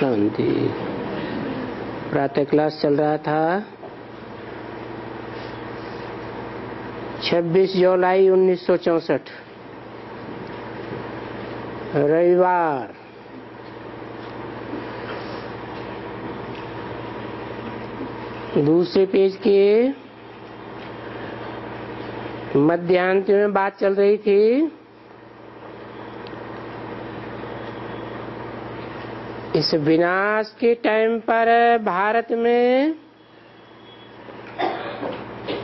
शांति। प्रातः क्लास चल रहा था 26 जुलाई 1964 रविवार। दूसरे पेज के मध्यांत में बात चल रही थी इस विनाश के टाइम पर भारत में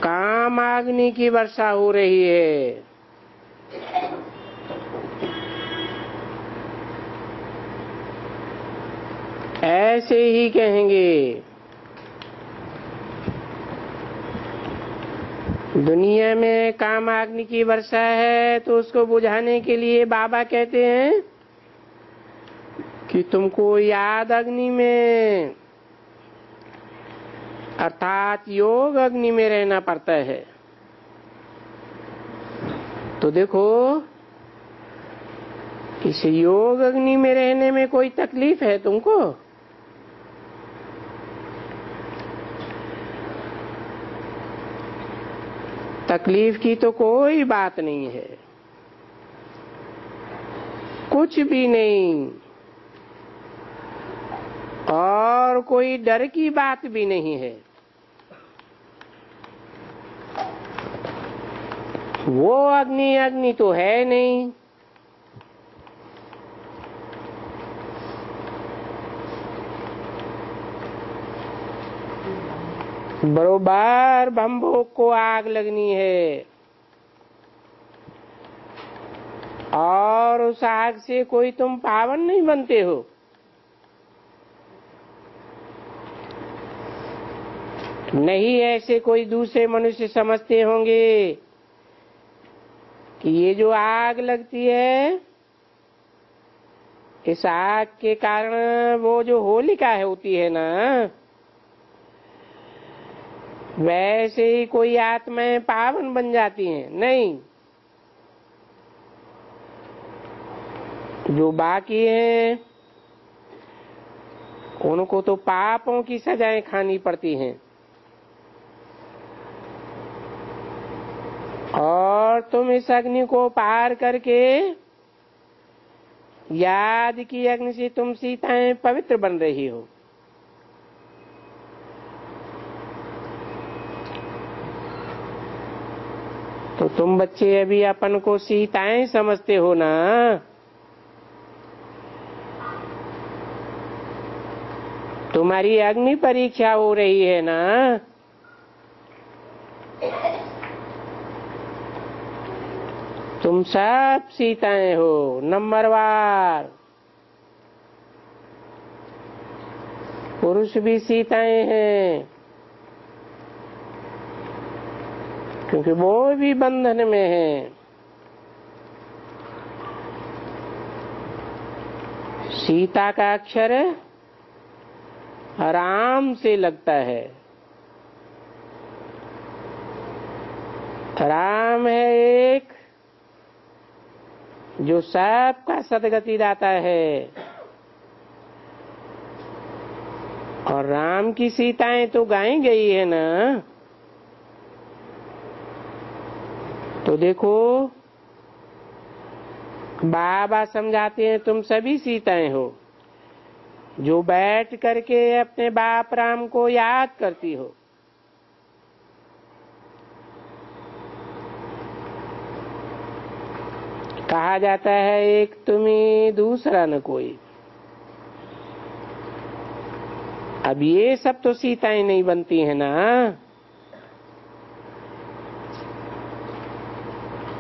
काम अग्नि की वर्षा हो रही है। ऐसे ही कहेंगे दुनिया में काम अग्नि की वर्षा है, तो उसको बुझाने के लिए बाबा कहते हैं कि तुमको याद अग्नि में अर्थात योग अग्नि में रहना पड़ता है। तो देखो इस योग अग्नि में रहने में कोई तकलीफ है तुमको? तकलीफ की तो कोई बात नहीं है, कुछ भी नहीं, और कोई डर की बात भी नहीं है। वो अग्नि अग्नि तो है नहीं। बरोबर भंभोग को आग लगनी है और उस आग से कोई तुम पावन नहीं बनते हो। नहीं ऐसे कोई दूसरे मनुष्य समझते होंगे कि ये जो आग लगती है, इस आग के कारण वो जो होलिका होती है ना, वैसे ही कोई आत्माएं पावन बन जाती हैं। नहीं, जो बाकी हैं उनको तो पापों की सजाएं खानी पड़ती हैं, और तुम इस अग्नि को पार करके याद की अग्नि से तुम सीताएं पवित्र बन रही हो। तो तुम बच्चे अभी अपन को सीताएं समझते हो ना, तुम्हारी अग्नि परीक्षा हो रही है ना। तुम सब सीताएं हो, नंबरवार। पुरुष भी सीताएं हैं, क्योंकि वो भी बंधन में हैं। सीता का अक्षर राम से लगता है। राम है एक जो सबका सदगति दाता है, और राम की सीताएं तो गाई गई है ना। तो देखो बाबा समझाते हैं तुम सभी सीताएं हो, जो बैठ करके अपने बाप राम को याद करती हो। कहा जाता है एक तुम्ही दूसरा न कोई। अब ये सब तो सीताएं नहीं बनती है ना।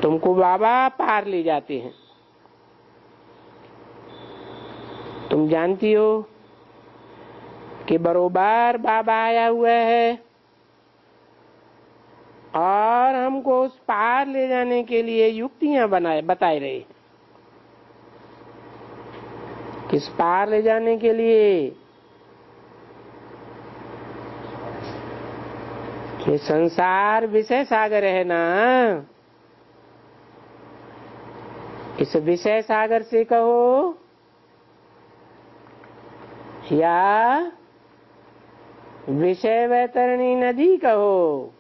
तुमको बाबा पार ले जाते हैं। तुम जानती हो कि बरोबर बाबा आया हुआ है और हमको उस पार ले जाने के लिए युक्तियां बनाए बताई रही। किस पार ले जाने के लिए? ये संसार विषय सागर है ना, इस विषय सागर से कहो या विषय वैतरणी नदी कहो,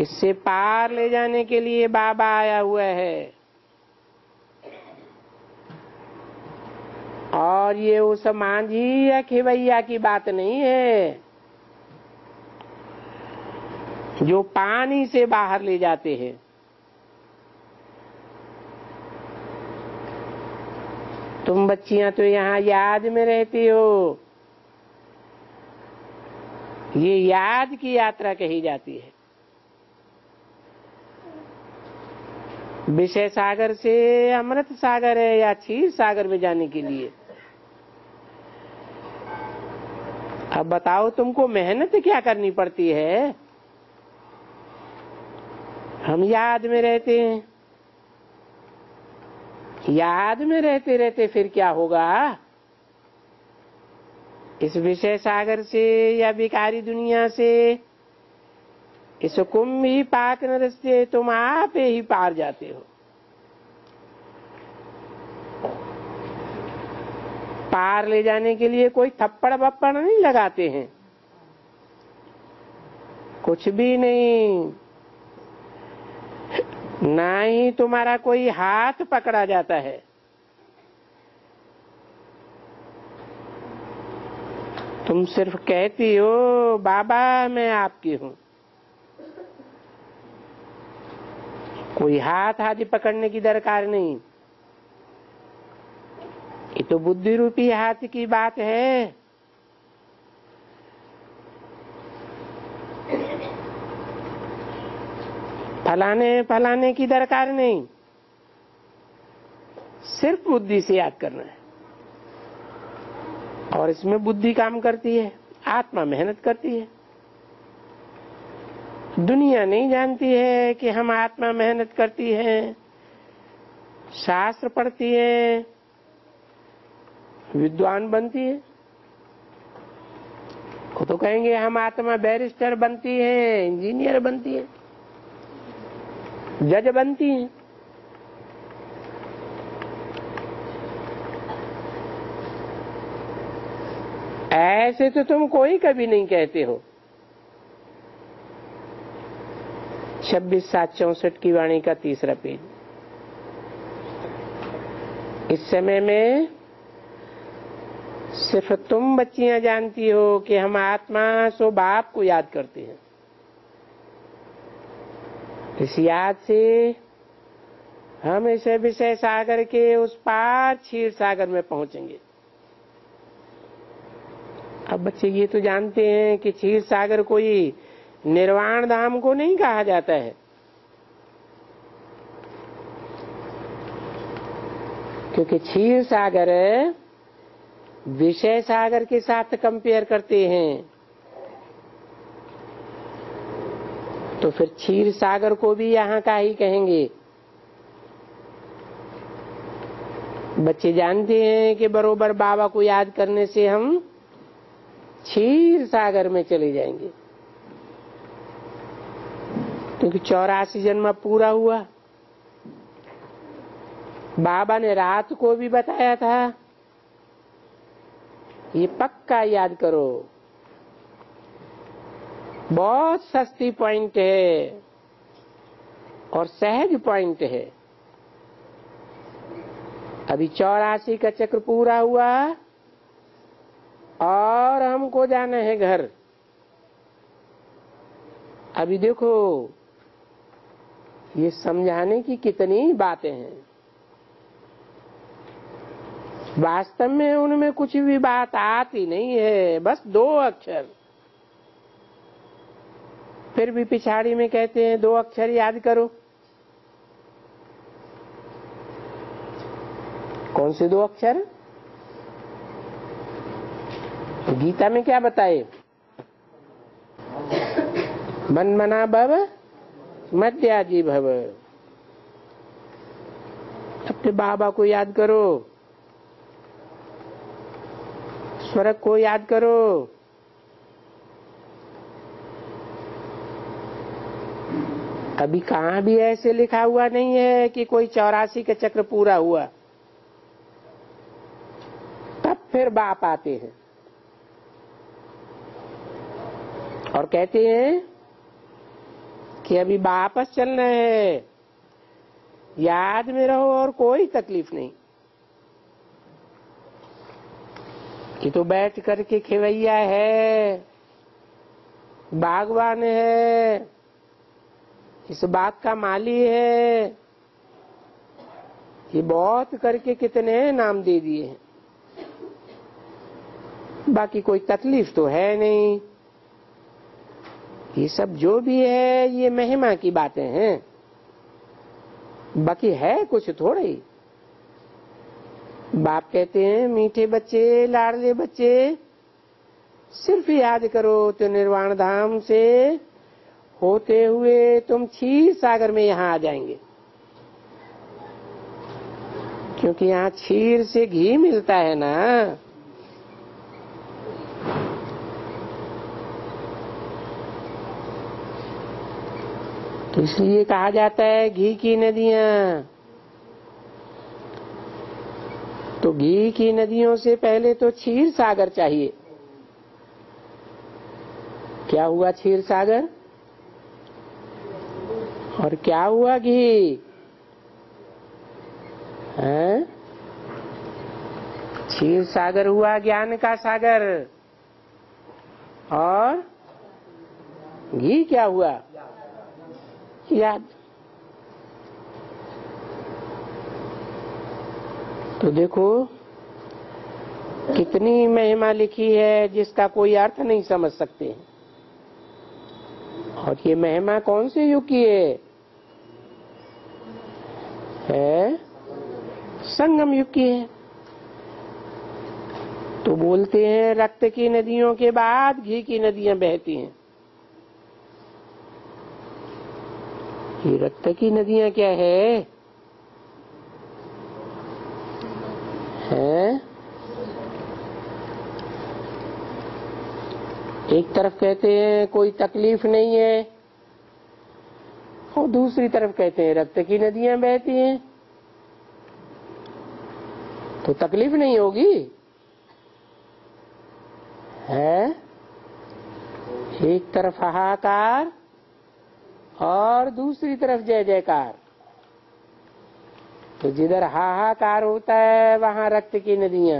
इससे पार ले जाने के लिए बाबा आया हुआ है। और ये उस मांझी या खेवैया की बात नहीं है जो पानी से बाहर ले जाते हैं। तुम बच्चियां तो यहाँ याद में रहती हो, ये याद की यात्रा कही जाती है। विषय सागर से अमृत सागर है या क्षीर सागर में जाने के लिए। अब बताओ तुमको मेहनत क्या करनी पड़ती है? हम याद में रहते हैं। याद में रहते रहते फिर क्या होगा? इस विषय सागर से या विकारी दुनिया से इस कुंभ ही पाक न रस्ते तुम आप ही पार जाते हो। पार ले जाने के लिए कोई थप्पड़ बप्पड़ नहीं लगाते हैं, कुछ भी नहीं, ना ही तुम्हारा कोई हाथ पकड़ा जाता है। तुम सिर्फ कहती हो बाबा मैं आपकी हूँ, कोई हाथ आदि पकड़ने की दरकार नहीं। ये तो बुद्धि रूपी हाथ की बात है। फलाने फलाने की दरकार नहीं, सिर्फ बुद्धि से याद करना है। और इसमें बुद्धि काम करती है, आत्मा मेहनत करती है। दुनिया नहीं जानती है कि हम आत्मा मेहनत करती है, शास्त्र पढ़ती है, विद्वान बनती है। वो तो कहेंगे हम आत्मा बैरिस्टर बनती है, इंजीनियर बनती है, जज बनती है। ऐसे तो तुम कोई कभी नहीं कहते हो। 26/7/64 की वाणी का तीसरा पेज। इस समय में सिर्फ तुम बच्चियां जानती हो कि हम आत्मा सो बाप को याद करते हैं। इस याद से हम इस विषय सागर के उस पार क्षीर सागर में पहुंचेंगे। अब बच्चे ये तो जानते हैं कि क्षीर सागर कोई निर्वाण धाम को नहीं कहा जाता है, क्योंकि क्षीर सागर विषय सागर के साथ कंपेयर करते हैं, तो फिर क्षीर सागर को भी यहाँ का ही कहेंगे। बच्चे जानते हैं कि बरोबर बाबा को याद करने से हम क्षीर सागर में चले जाएंगे, क्योंकि 84 जन्म पूरा हुआ। बाबा ने रात को भी बताया था ये पक्का याद करो, बहुत सस्ती पॉइंट है और सहज पॉइंट है। अभी 84 का चक्र पूरा हुआ और हमको जाना है घर। अभी देखो ये समझाने की कितनी बातें हैं। वास्तव में उनमें कुछ भी बात आती नहीं है, बस 2 अक्षर। फिर भी पिछाड़ी में कहते हैं 2 अक्षर याद करो। कौन से 2 अक्षर? गीता में क्या बताए? मन मना भव मध्याजी भव। अपने बाबा को याद करो, स्वर्ग को याद करो। अभी कहाँ भी ऐसे लिखा हुआ नहीं है कि कोई 84 का चक्र पूरा हुआ तब फिर बाप आते हैं और कहते हैं कि अभी वापस चलना है, याद में रहो और कोई तकलीफ नहीं। ये तो बैठ करके खेवैया है, बागवान है, इस बाग का माली है, ये बहुत करके कितने नाम दे दिए हैं, बाकी कोई तकलीफ तो है नहीं। ये सब जो भी है ये महिमा की बातें हैं, बाकी है कुछ थोड़ी। बाप कहते हैं मीठे बच्चे, लाडले बच्चे, सिर्फ याद करो तो निर्वाण धाम से होते हुए तुम क्षीर सागर में यहाँ आ जाएंगे, क्योंकि यहाँ क्षीर से घी मिलता है ना। तो इसलिए कहा जाता है घी की नदियाँ। तो घी की नदियों से पहले तो क्षीर सागर चाहिए। क्या हुआ क्षीर सागर और क्या हुआ घी? हैं? क्षीर सागर हुआ ज्ञान का सागर और घी क्या हुआ? याद। तो देखो कितनी महिमा लिखी है जिसका कोई अर्थ नहीं समझ सकते। और ये महिमा कौन से युग की है? संगम युग की है। तो बोलते हैं रक्त की नदियों के बाद घी की नदियां बहती हैं। ये रक्त की नदियां क्या है? हैं? एक तरफ कहते हैं कोई तकलीफ नहीं है और दूसरी तरफ कहते हैं रक्त की नदियां बहती हैं। तो तकलीफ नहीं होगी? है? एक तरफ हाहाकार और दूसरी तरफ जय जयकार। तो जिधर हाहाकार होता है वहाँ रक्त की नदियाँ।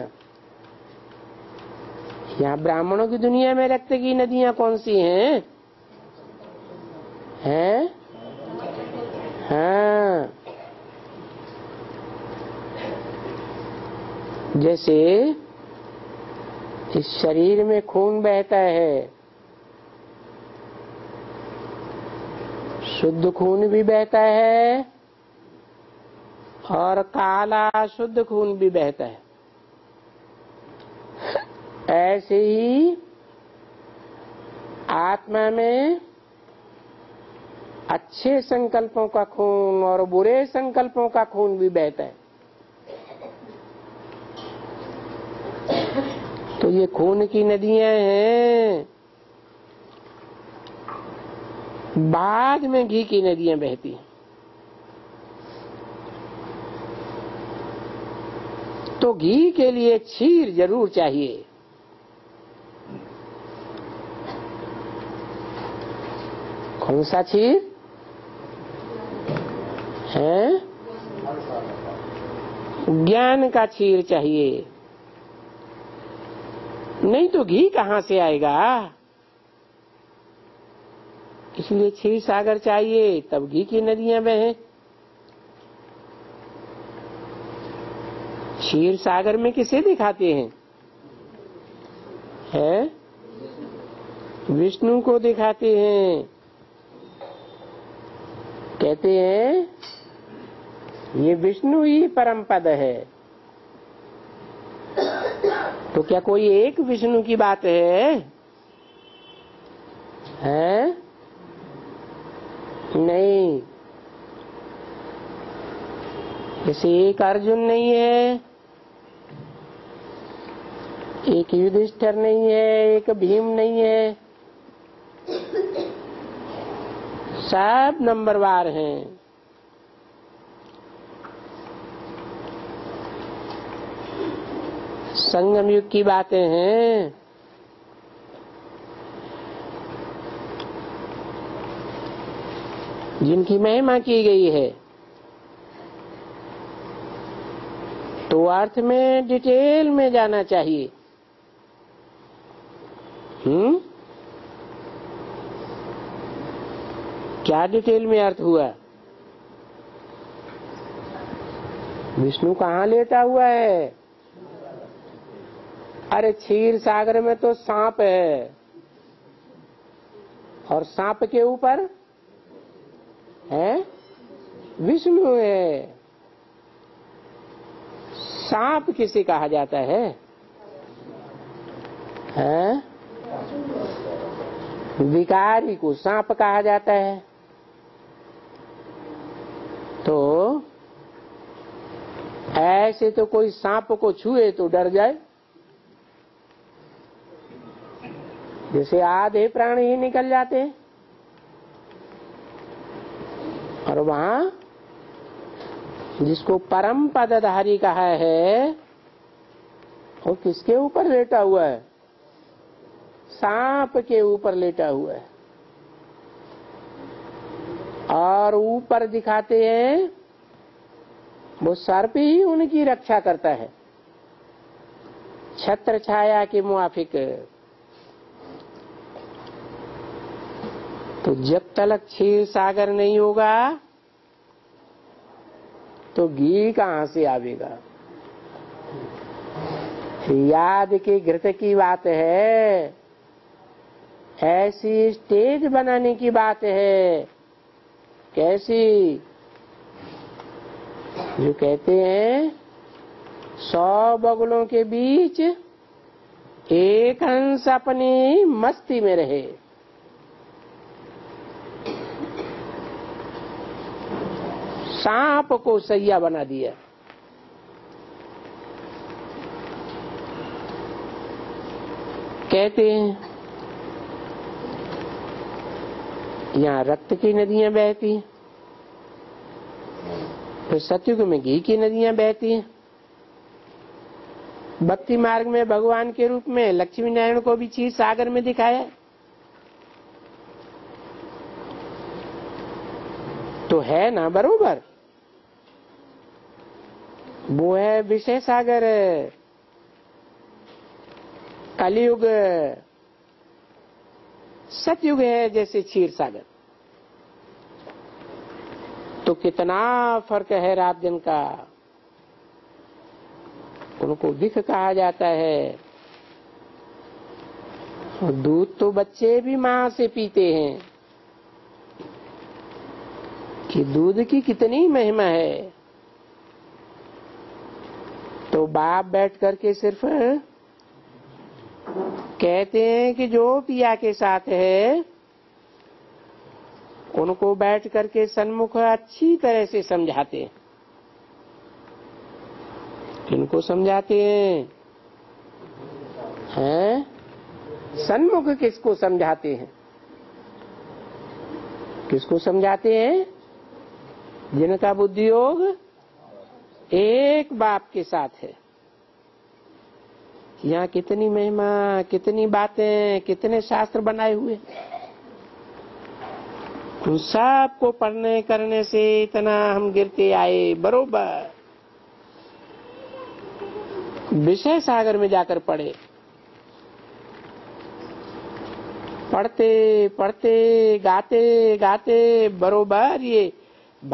यहाँ ब्राह्मणों की दुनिया में रक्त की नदियाँ कौन सी हैं? हैं? हाँ। जैसे इस शरीर में खून बहता है, शुद्ध खून भी बहता है और काला शुद्ध खून भी बहता है, ऐसे ही आत्मा में अच्छे संकल्पों का खून और बुरे संकल्पों का खून भी बहता है। तो ये खून की नदियां हैं, बाद में घी की नदियां बहती हैं। तो घी के लिए क्षीर जरूर चाहिए। कौन सा क्षीर है? ज्ञान का क्षीर चाहिए, नहीं तो घी कहाँ से आएगा? इसलिए क्षीर सागर चाहिए, तब घी की नदियां बहे। क्षीर सागर में किसे दिखाते हैं? हैं? विष्णु को दिखाते हैं। कहते हैं ये विष्णु ही परम पद है। तो क्या कोई एक विष्णु की बात है? हैं? नहीं। जैसे एक अर्जुन नहीं है, एक युधिष्ठिर नहीं है, एक भीम नहीं है, सब नंबरवार हैं। संगम युग की बातें हैं। जिनकी महिमा की गई है तो अर्थ में डिटेल में जाना चाहिए। क्या डिटेल में अर्थ हुआ? विष्णु कहाँ लेटा हुआ है? अरे क्षीर सागर में तो सांप है और सांप के ऊपर है विष्णु है। सांप किसे कहा जाता है? विकारी को सांप कहा जाता है। तो ऐसे तो कोई सांप को छुए तो डर जाए, जैसे आधे प्राणी ही निकल जाते हैं। और वहां जिसको परम पदधारी कहा है वो किसके ऊपर लेटा हुआ है? सांप के ऊपर लेटा हुआ है। और ऊपर दिखाते हैं वो सर्प ही उनकी रक्षा करता है, छत्र छाया के मुआफिक। तो जब तक क्षीर सागर नहीं होगा तो घी कहाँ से आवेगा? याद के घृत की बात है, ऐसी स्टेज बनाने की बात है। कैसी? जो कहते हैं 100 बगुलों के बीच एक हंस अपनी मस्ती में रहे। सांप को सैया बना दिया। कहते हैं यहाँ रक्त की नदियां बहती हैं, फिर सतयुग में घी की नदियां बहती हैं। भक्ति मार्ग में भगवान के रूप में लक्ष्मी नारायण को भी क्षीर सागर में दिखाया। तो है ना बरोबर, वो है विषय सागर, कलियुग, सतयुग है जैसे क्षीर सागर। तो कितना फर्क है रात दिन का। उनको विख कहा जाता है। और दूध तो बच्चे भी माँ से पीते हैं कि दूध की कितनी महिमा है। तो बाप बैठ करके सिर्फ कहते हैं कि जो पिया के साथ है उनको बैठ करके सन्मुख अच्छी तरह से समझाते हैं। किनको समझाते हैं? सन्मुख किसको समझाते हैं? किसको समझाते हैं? जिनका बुद्धि योग एक बाप के साथ है। यहाँ कितनी महिमा, कितनी बातें, कितने शास्त्र बनाए हुए। उन सब को पढ़ने करने से इतना हम गिरते आए बरोबर। विषय सागर में जाकर पढ़े, पढ़ते पढ़ते गाते गाते बरोबर ये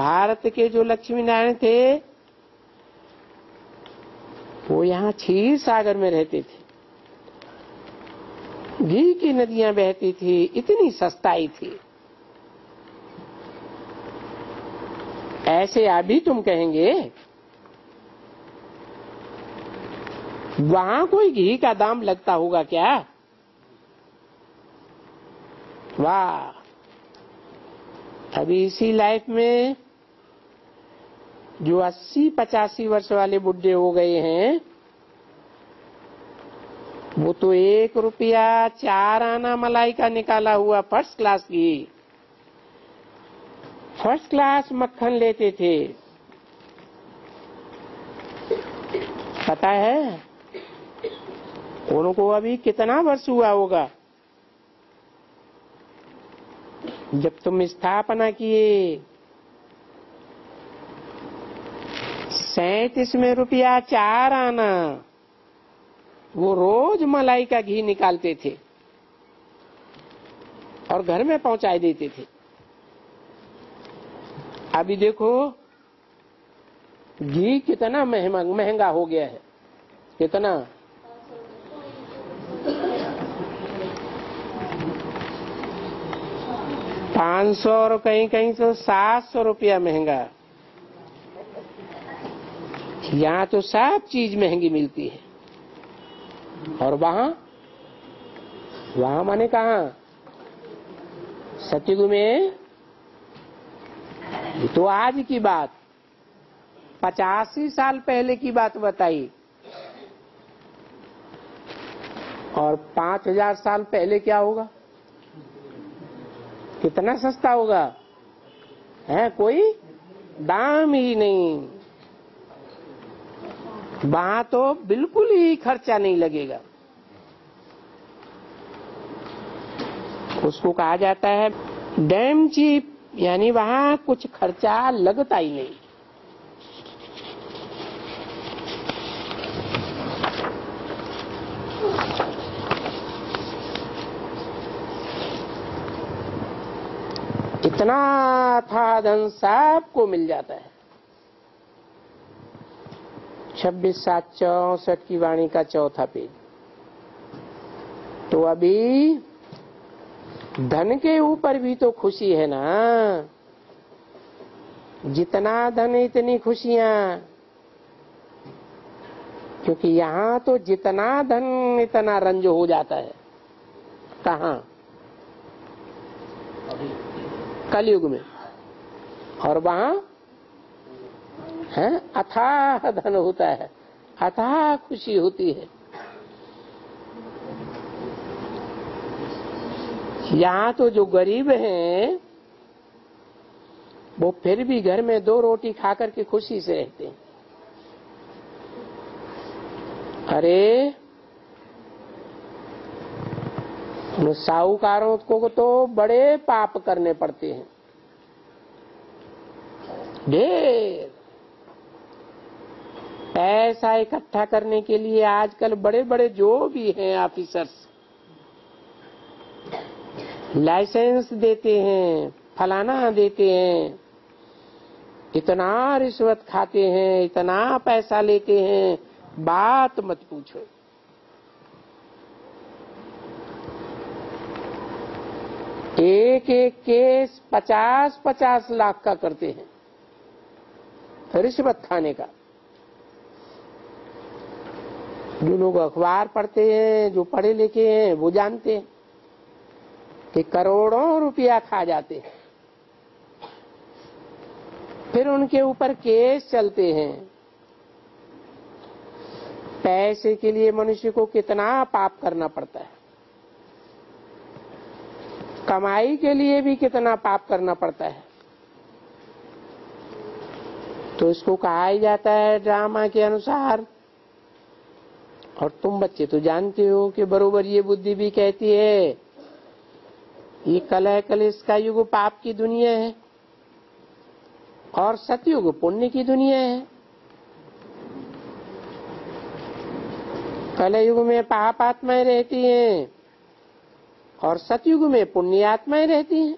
भारत के जो लक्ष्मी नारायण थे वो यहाँ क्षीर सागर में रहते थे। घी की नदियां बहती थी, इतनी सस्ताई थी। ऐसे अभी तुम कहेंगे वहां कोई घी का दाम लगता होगा क्या? वाह, अभी इसी लाइफ में जो 80-85 वर्ष वाले बुढ़े हो गए हैं वो तो 1 रुपया 4 आना मलाई का निकाला हुआ फर्स्ट क्लास घी, फर्स्ट क्लास मक्खन लेते थे। पता है उनको अभी कितना वर्ष हुआ होगा जब तुम स्थापना किए। 37 में रुपया 4 आना वो रोज मलाई का घी निकालते थे और घर में पहुंचाए देते थे। अभी देखो घी कितना महंगा हो गया है, कितना 500 और कहीं कहीं तो 700 रुपया महंगा। यहाँ तो सब चीज महंगी मिलती है और वहाँ माने कहाँ सत्युग में, तो आज की बात 85 साल पहले की बात बताई और 5000 साल पहले क्या होगा, कितना सस्ता होगा है, कोई दाम ही नहीं। वहां तो बिल्कुल ही खर्चा नहीं लगेगा। उसको कहा जाता है डैम चीप, यानी वहां कुछ खर्चा लगता ही नहीं। इतना था धन सबको मिल जाता है। 26/7/64 की वाणी का 4था पेज। तो अभी धन के ऊपर भी तो खुशी है ना, जितना धन इतनी खुशियां, क्योंकि यहाँ तो जितना धन इतना रंज हो जाता है। कहाँ कलयुग में, और वहाँ है अथाह धन होता है, अथाह खुशी होती है। यहाँ तो जो गरीब हैं वो फिर भी घर में 2 रोटी खा करके खुशी से रहते हैं। अरे साहूकारों को तो बड़े पाप करने पड़ते हैं, ढेर पैसा इकट्ठा करने के लिए। आजकल बड़े बड़े जो भी हैं ऑफिसर्स लाइसेंस देते हैं, फलाना देते हैं, इतना रिश्वत खाते हैं, इतना पैसा लेते हैं, बात मत पूछो। एक केस 50-50 लाख का करते हैं रिश्वत खाने का। जो लोग अखबार पढ़ते हैं, जो पढ़े लिखे हैं, वो जानते हैं कि करोड़ों रुपया खा जाते हैं। फिर उनके ऊपर केस चलते हैं। पैसे के लिए मनुष्य को कितना पाप करना पड़ता है, कमाई के लिए भी कितना पाप करना पड़ता है। तो इसको कहा ही जाता है ड्रामा के अनुसार। और तुम बच्चे तो जानते हो कि बरोबर ये बुद्धि भी कहती है ये कलह कलेश का युग पाप की दुनिया है और सतयुग पुण्य की दुनिया है। कलयुग में पाप आत्माएं रहती हैं और सतयुग में पुण्य आत्माएं रहती हैं।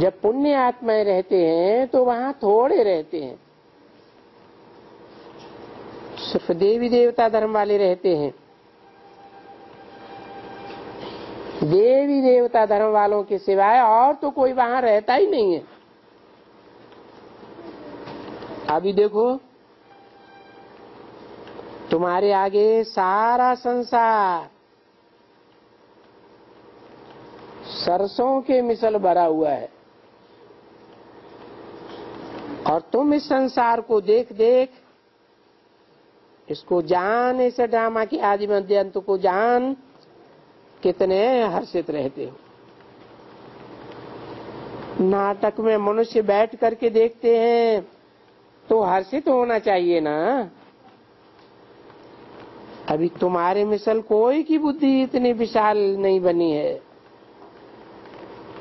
जब पुण्य आत्माएं रहते हैं तो वहां थोड़े रहते हैं, सिर्फ देवी देवता धर्म वाले रहते हैं। देवी देवता धर्म वालों के सिवाय और तो कोई वहां रहता ही नहीं है। अभी देखो तुम्हारे आगे सारा संसार सरसों के मिसल भरा हुआ है और तुम इस संसार को देख देख इसको जान, इस ड्रामा के आदि मध्यांत को जान कितने हर्षित रहते हो। नाटक में मनुष्य बैठ करके देखते हैं तो हर्षित होना चाहिए ना, अभी तुम्हारे मिसल कोई की बुद्धि इतनी विशाल नहीं बनी है,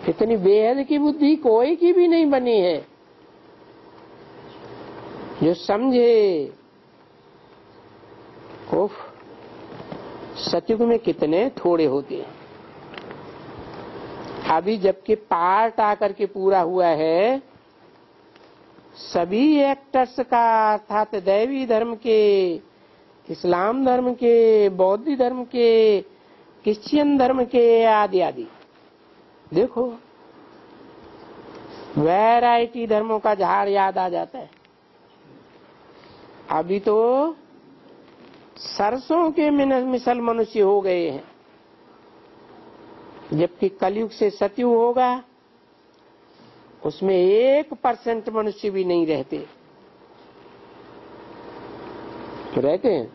इतनी बेहद की बुद्धि कोई की भी नहीं बनी है। जो समझे उफ, सतयुग में कितने थोड़े होते हैं। अभी जबकि पार्ट आकर के पूरा हुआ है, सभी एक्टर्स का अर्थात दैवी धर्म के, इस्लाम धर्म के, बौद्ध धर्म के, क्रिश्चियन धर्म के आदि आदि, देखो वैरायटी धर्मों का झाड़ याद आ जाता है। अभी तो सरसों के मिसल मनुष्य हो गए हैं, जबकि कलयुग से सतयुग होगा उसमें 1% मनुष्य भी नहीं रहते। तो रहते हैं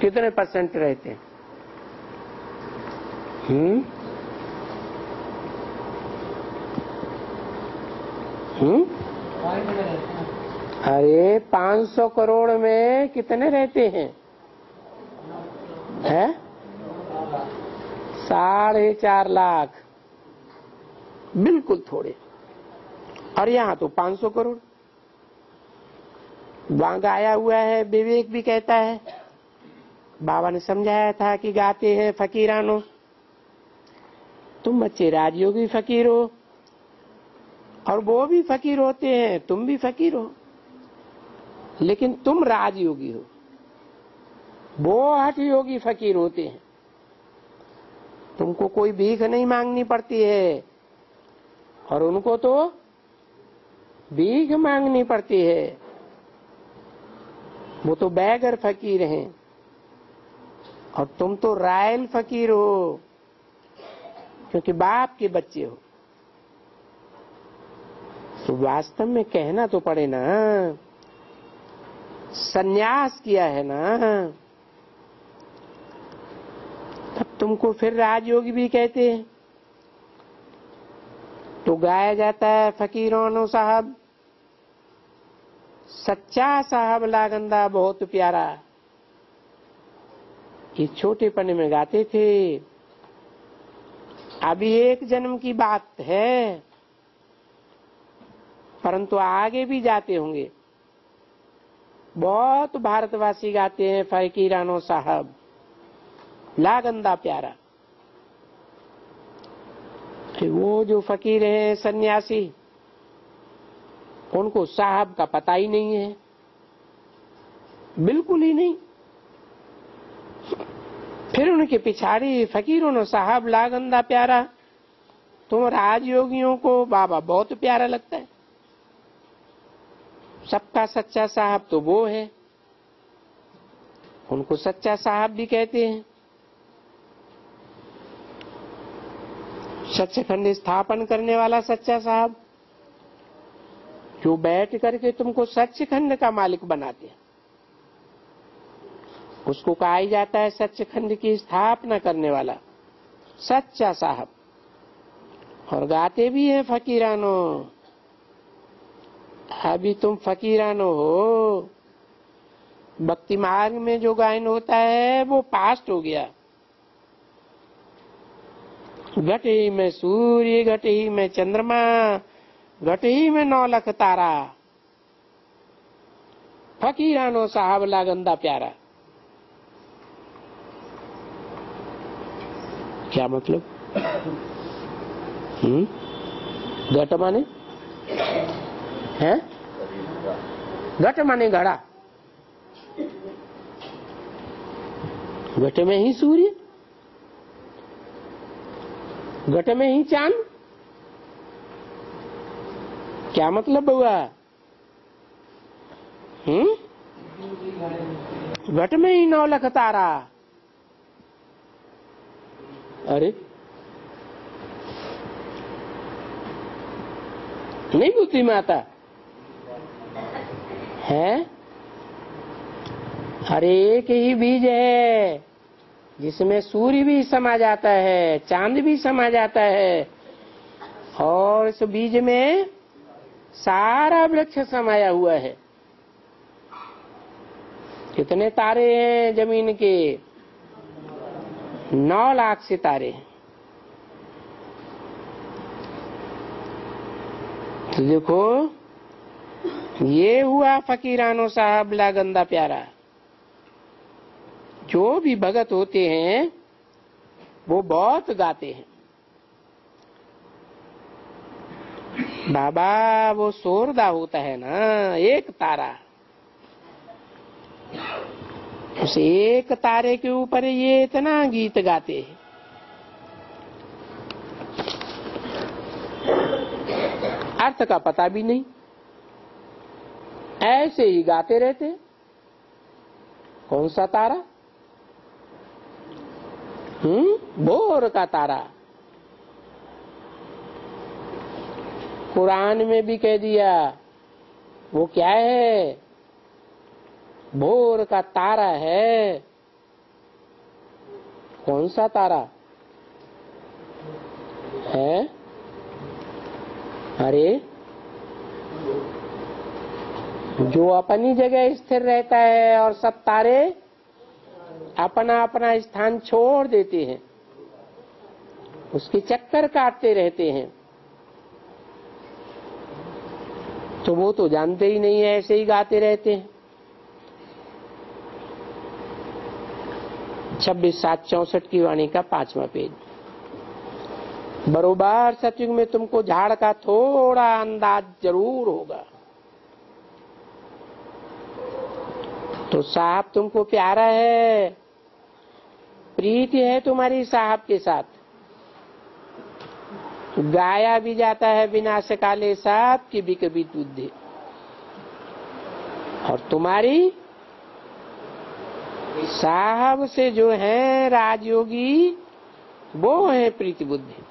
कितने परसेंट रहते हैं? अरे 500 करोड़ में कितने रहते हैं? है 4.5 लाख, बिल्कुल थोड़े। और यहाँ तो 500 करोड़ वांग आया हुआ है। विवेक भी कहता है, बाबा ने समझाया था कि गाते हैं फकीरानो, तुम बच्चे राजयोगी फकीर हो और वो भी फकीर होते हैं, तुम भी फकीर हो, लेकिन तुम राजयोगी हो, वो हठयोगी फकीर होते हैं। तुमको कोई भीख नहीं मांगनी पड़ती है और उनको तो भीख मांगनी पड़ती है, वो तो बैगर फकीर हैं और तुम तो रायल फकीर हो क्योंकि बाप के बच्चे हो। तो वास्तव में कहना तो पड़े ना, सन्यास किया है ना, तब तुमको फिर राजयोगी भी कहते हैं। तो गाया जाता है फकीरों साहब सच्चा साहब लागंदा बहुत प्यारा, ये छोटेपन में गाते थे। अभी एक जन्म की बात है, परंतु आगे भी जाते होंगे। बहुत भारतवासी गाते हैं फकीरानो साहब लागंदा प्यारा। वो जो फकीर हैं सन्यासी, उनको साहब का पता ही नहीं है, बिल्कुल ही नहीं। फिर उनके पिछाड़ी फकीरों ने साहब लागंदा प्यारा, तुम राजयोगियों को बाबा बहुत प्यारा लगता है। सबका सच्चा साहब तो वो है, उनको सच्चा साहब भी कहते हैं। सचखंड स्थापन करने वाला सच्चा साहब, जो बैठ करके तुमको सचखंड का मालिक बनाते हैं, उसको कहा जाता है सचखंड की स्थापना करने वाला सच्चा साहब। और गाते भी हैं फकीरानो। अभी तुम फकीरानो हो, भक्ति मार्ग में जो गायन होता है वो पास्ट हो गया। घट ही में सूर्य, घट ही में चंद्रमा, घट ही में 9 लाख तारा, फकीरानो साहब लागंदा प्यारा। क्या मतलब? घट माने है, घट माने घड़ा, घट में ही सूर्य, घट में ही चांद। क्या मतलब हुआ? घट में ही 9 लाख तारा। अरे नहीं बुद्धि माता है। अरे एक ही बीज है जिसमें सूर्य भी समा जाता है, चांद भी समा जाता है, और इस बीज में सारा वृक्ष समाया हुआ है। कितने तारे हैं जमीन के? 9 लाख सितारे हैं। तो देखो ये हुआ फकीरानो साहब ला गंदा प्यारा। जो भी भगत होते हैं वो बहुत गाते हैं बाबा। वो सोरदा होता है ना, एक तारा, उस एक तारे के ऊपर ये इतना गीत गाते हैं। अर्थ का पता भी नहीं, ऐसे ही गाते रहते। कौन सा तारा? भोर का तारा। कुरान में भी कह दिया वो क्या है? भोर का तारा है। कौन सा तारा है? अरे जो अपनी जगह स्थिर रहता है और सब तारे अपना अपना स्थान छोड़ देते हैं, उसके चक्कर काटते रहते हैं। तो वो तो जानते ही नहीं है, ऐसे ही गाते रहते हैं। 26/7/64 की वाणी का 5वां पेज। बरोबार सत्युग में तुमको झाड़ का थोड़ा अंदाज जरूर होगा। तो साहब तुमको प्यारा है, प्रीति है तुम्हारी साहब के साथ। गाया भी जाता है बिना सकाले साथ की भी कभी दूधे। और तुम्हारी साहब से जो है राजयोगी वो है प्रीति बुद्धि।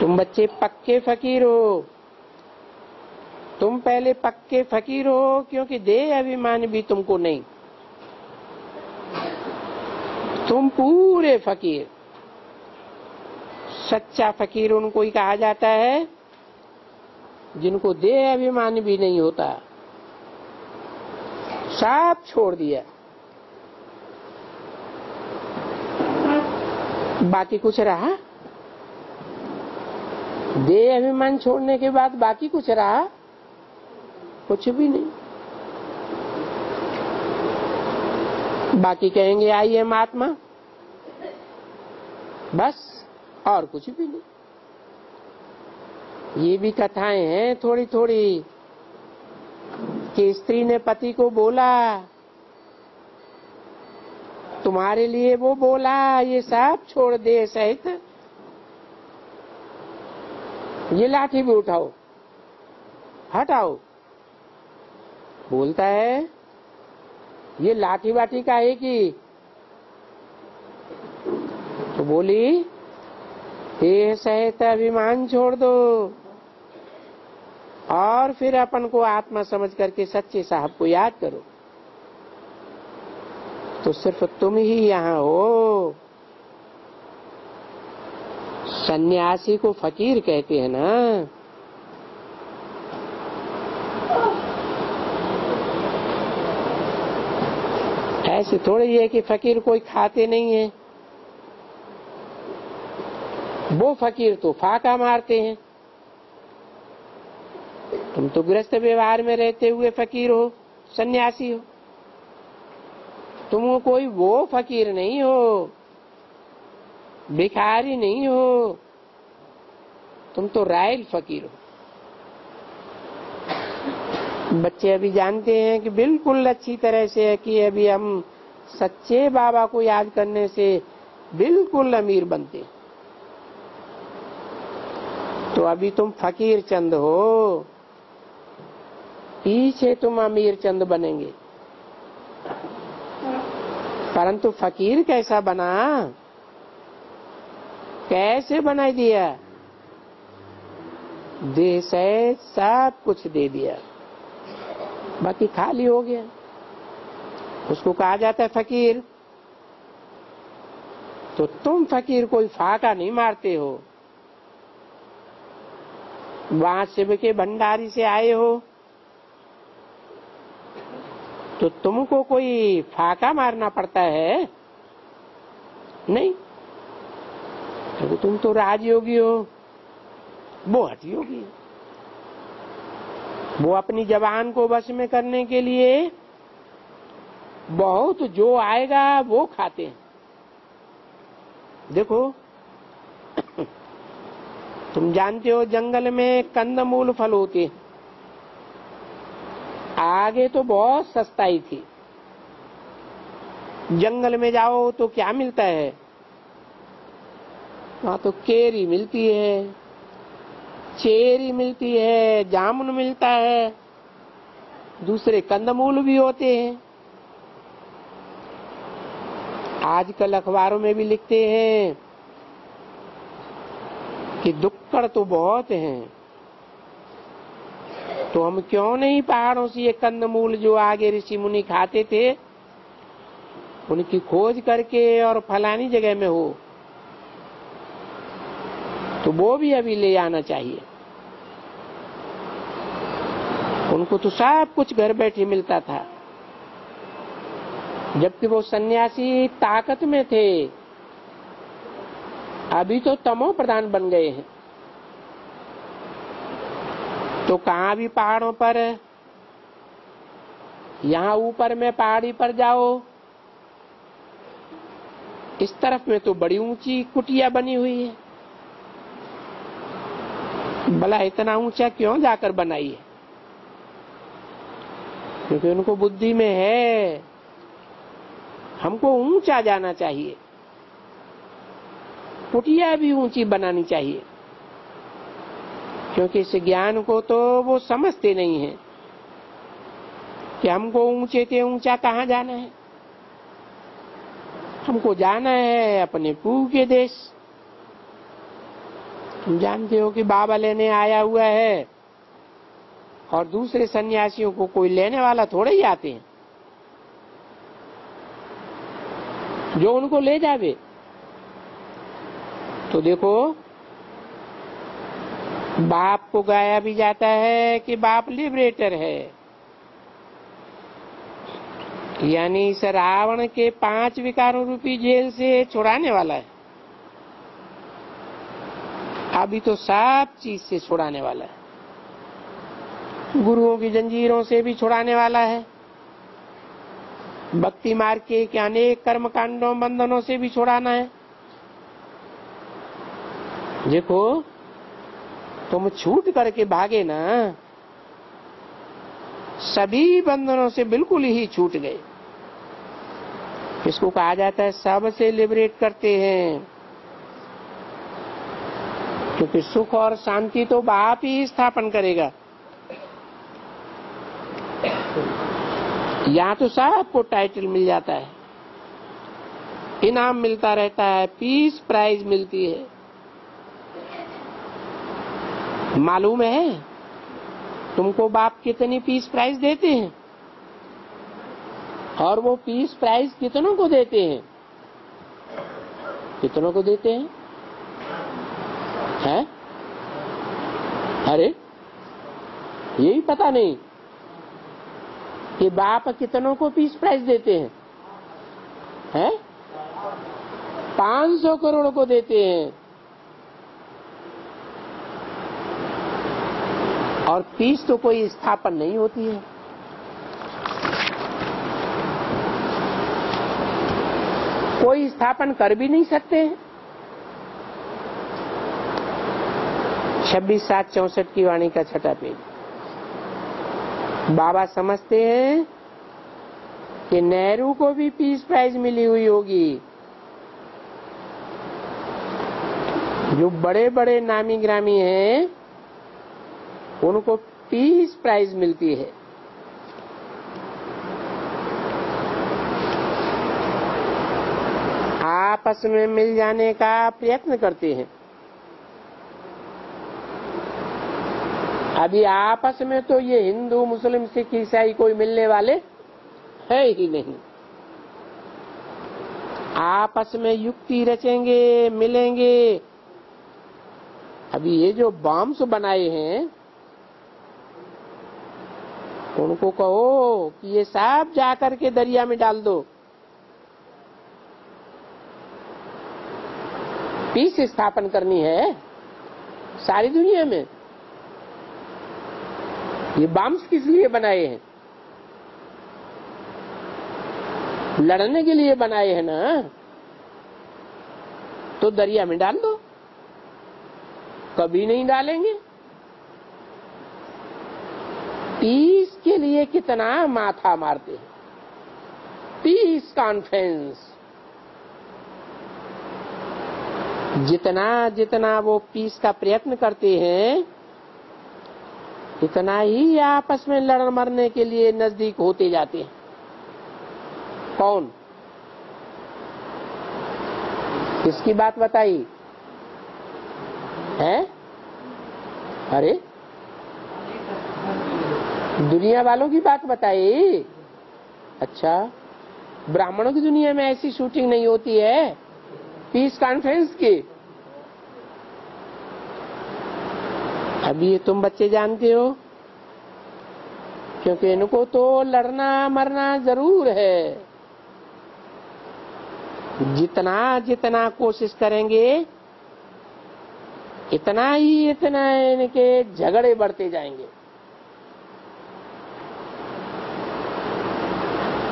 तुम बच्चे पक्के फकीर हो, तुम पहले पक्के फकीर हो, क्योंकि देह अभिमान भी तुमको नहीं, तुम पूरे फकीर। सच्चा फकीर उनको ही कहा जाता है जिनको देह अभिमान भी नहीं होता। सब छोड़ दिया, बाकी कुछ रहा? देह अभिमान छोड़ने के बाद बाकी कुछ रहा? कुछ भी नहीं। बाकी कहेंगे आई एम आत्मा, बस, और कुछ भी नहीं। ये भी कथाएं हैं थोड़ी थोड़ी कि स्त्री ने पति को बोला, तुम्हारे लिए वो बोला। ये सब छोड़ दे सहित ये लाठी भी उठाओ, हटाओ। बोलता है ये लाठी वाठी का है कि? तो बोली देह सहित अभिमान छोड़ दो और फिर अपन को आत्मा समझ करके सच्चे साहब को याद करो। तो सिर्फ तुम ही यहाँ हो। सन्यासी को फकीर कहते हैं ना। ऐसे थोड़ी है कि फकीर कोई खाते नहीं है। वो फकीर तो फाका मारते हैं, तुम तो गृहस्थ व्यवहार में रहते हुए फकीर हो, सन्यासी हो। तुम कोई वो फकीर नहीं हो, भिखारी नहीं हो, तुम तो रायल फकीर हो। बच्चे अभी जानते हैं कि बिल्कुल अच्छी तरह से है कि अभी हम सच्चे बाबा को याद करने से बिल्कुल अमीर बनते हैं। तो अभी तुम फकीर चंद हो, पीछे तुम अमीर चंद बनेंगे। परंतु फकीर कैसा बना? कैसे बना दिया? देह से सब कुछ दे दिया, बाकी खाली हो गया। उसको कहा जाता है फकीर। तो तुम फकीर कोई फाका नहीं मारते हो, वहाँ शिव के भंडारी से आए हो। तो तुमको कोई फाका मारना पड़ता है नहीं, क्योंकि तुम तो राजयोगी हो। वो हठयोगी, वो अपनी जबान को वश में करने के लिए बहुत जो आएगा वो खाते हैं। देखो तुम जानते हो जंगल में कंदमूल फल होते हैं, आगे तो बहुत सस्ताई थी। जंगल में जाओ तो क्या मिलता है, वहाँ तो केरी मिलती है, चेरी मिलती है, जामुन मिलता है, दूसरे कंदमूल भी होते हैं। आजकल अखबारों में भी लिखते हैं कि दुक्कड़ तो बहुत हैं, तो हम क्यों नहीं पहाड़ों से ये कंदमूल जो आगे ऋषि मुनि खाते थे उनकी खोज करके और फलानी जगह में हो, तो वो भी अभी ले आना चाहिए। उनको तो सब कुछ घर बैठे मिलता था, जबकि वो सन्यासी ताकत में थे, अभी तो तमो प्रधान बन गए हैं। तो कहाँ भी पहाड़ों पर, यहाँ ऊपर में पहाड़ी पर जाओ, इस तरफ में तो बड़ी ऊंची कुटिया बनी हुई है। भला इतना ऊंचा क्यों जाकर बनाई है, क्योंकि उनको बुद्धि में है हमको ऊंचा जाना चाहिए, कुटिया भी ऊंची बनानी चाहिए, क्योंकि इस ज्ञान को तो वो समझते नहीं है कि हमको ऊंचे से ऊंचा कहाँ जाना है। हमको जाना है अपने पूर्व के देश। तुम जानते हो कि बाबा लेने आया हुआ है और दूसरे सन्यासियों को कोई लेने वाला थोड़े ही आते हैं जो उनको ले जावे। तो देखो बाप को गाया भी जाता है कि बाप लिबरेटर है, यानी इस रावण के 5 विकारों रूपी जेल से छुड़ाने वाला है, अभी तो सब चीज से छुड़ाने वाला है, गुरुओं की जंजीरों से भी छुड़ाने वाला है, भक्ति मार्ग के अनेक कर्मकांडों बंधनों से भी छुड़ाना है। देखो तुम छूट करके भागे ना, सभी बंधनों से बिल्कुल ही छूट गए। इसको कहा जाता है सब से लिबरेट करते हैं, क्योंकि सुख और शांति तो बाप ही स्थापन करेगा। यहाँ तो सबको टाइटल मिल जाता है, इनाम मिलता रहता है, पीस प्राइज मिलती है। मालूम है तुमको बाप कितनी पीस प्राइज देते हैं और वो पीस प्राइज कितनों को देते हैं? कितनों को देते हैं? है? अरे ये भी पता नहीं कि बाप कितनों को पीस प्राइस देते हैं? है? 500 करोड़ को देते हैं। और पीस तो कोई स्थापन नहीं होती है। कोई स्थापन कर भी नहीं सकते हैं। 26/7/64 की वाणी का 6ठा पेज। बाबा समझते हैं कि नेहरू को भी पीस प्राइज मिली हुई होगी, जो बड़े बड़े नामी ग्रामी हैं उनको पीस प्राइज मिलती है। आपस में मिल जाने का प्रयत्न करते हैं। अभी आपस में तो ये हिंदू मुस्लिम सिख ईसाई कोई मिलने वाले है ही नहीं। आपस में युक्ति रचेंगे, मिलेंगे। अभी ये जो बॉम्ब्स बनाए हैं उनको कहो कि ये सब जाकर के दरिया में डाल दो, पीस स्थापन करनी है सारी दुनिया में। ये बम्स किस लिए बनाए हैं? लड़ने के लिए बनाए हैं ना, तो दरिया में डाल दो। कभी नहीं डालेंगे। पीस के लिए कितना माथा मारते हैं, पीस कॉन्फ्रेंस। जितना जितना वो पीस का प्रयत्न करते हैं, इतना ही आपस में लड़ मरने के लिए नजदीक होते जाते हैं। कौन? किसकी बात बताई है? अरे दुनिया वालों की बात बताई। अच्छा, ब्राह्मणों की दुनिया में ऐसी शूटिंग नहीं होती है पीस कॉन्फ्रेंस की। अभी ये तुम बच्चे जानते हो, क्योंकि इनको तो लड़ना मरना जरूर है। जितना जितना कोशिश करेंगे, इतना ही इतना इनके झगड़े बढ़ते जाएंगे।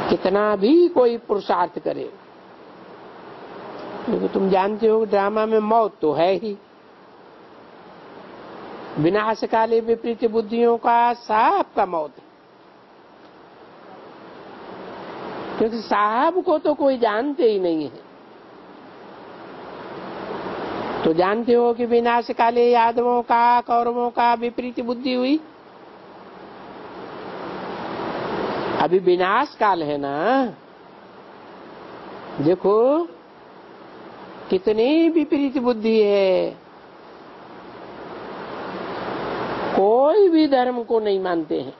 कितना भी कोई पुरुषार्थ करे, क्योंकि तुम जानते हो ड्रामा में मौत तो है ही। विनाशकाली विपरीत बुद्धियों का साहब का मौत है। क्योंकि साहब को तो कोई जानते ही नहीं है। तो जानते हो कि विनाशकाली यादवों का, कौरवों का विपरीत बुद्धि हुई। अभी विनाश काल है ना, देखो कितनी विपरीत बुद्धि है। कोई भी धर्म को नहीं मानते हैं।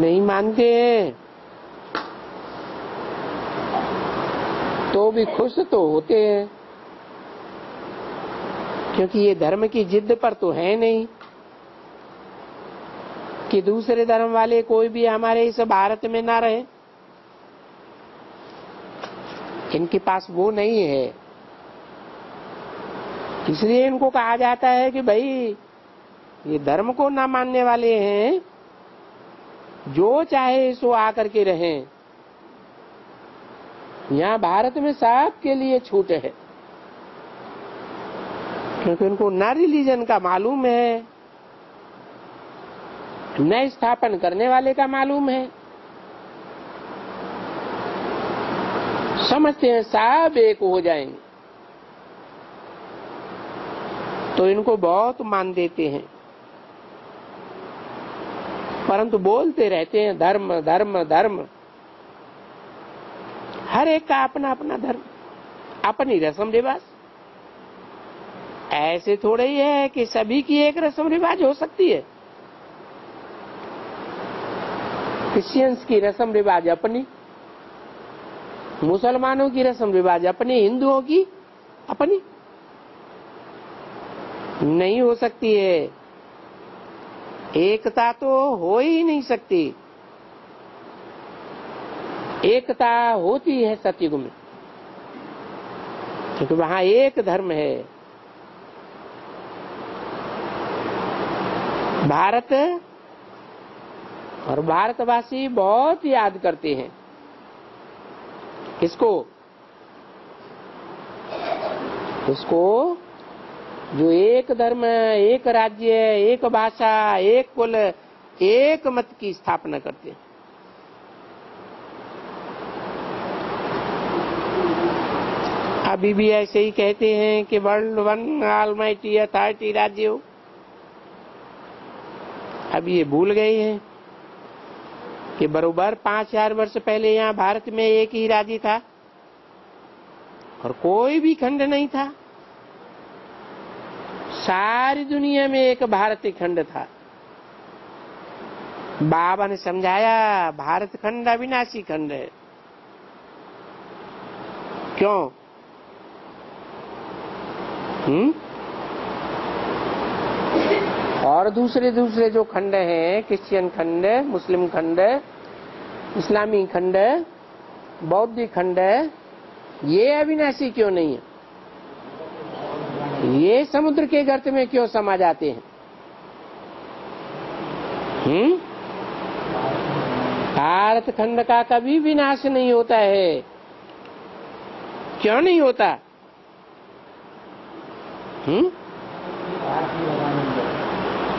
नहीं मानते हैं तो भी खुश तो होते हैं, क्योंकि ये धर्म की जिद पर तो है नहीं कि दूसरे धर्म वाले कोई भी हमारे इस भारत में ना रहे। इनके पास वो नहीं है, इसलिए इनको कहा जाता है कि भाई ये धर्म को ना मानने वाले हैं, जो चाहे सो आकर के रहें। यहाँ भारत में सबके लिए छूट है, क्योंकि इनको ना रिलीजन का मालूम है, न स्थापन करने वाले का मालूम है। समझते हैं सब एक हो जाएंगे, तो इनको बहुत मान देते हैं। परंतु बोलते रहते हैं धर्म धर्म धर्म। हर एक का अपना अपना धर्म, अपनी रस्म रिवाज। ऐसे थोड़े ही है कि सभी की एक रस्म रिवाज हो सकती है। क्रिश्चियंस की रस्म रिवाज अपनी, मुसलमानों की रस्म रिवाज अपनी, हिंदुओं की अपनी नहीं हो सकती है। एकता तो हो ही नहीं सकती। एकता होती है सतयुग में, क्योंकि वहां एक धर्म है। भारत और भारतवासी बहुत याद करते हैं किसको? उसको जो एक धर्म, एक राज्य, एक भाषा, एक कुल, एक मत की स्थापना करते हैं। अभी भी ऐसे ही कहते हैं कि वर्ल्ड वन ऑलमाइटी अथॉरिटी राज्य हो। अब ये भूल गए हैं कि बरोबर 5000 वर्ष पहले यहाँ भारत में एक ही राज्य था और कोई भी खंड नहीं था। सारी दुनिया में एक भारतीय खंड था। बाबा ने समझाया भारत खंड अविनाशी खंड है। क्यों? और दूसरे दूसरे जो खंड हैं, क्रिश्चियन खंड, मुस्लिम खंड, इस्लामी खंड, बौद्धिक खंड, ये अविनाशी क्यों नहीं है? ये समुद्र के गर्त में क्यों समा जाते हैं? भारत खंड का कभी विनाश नहीं होता है। क्यों नहीं होता?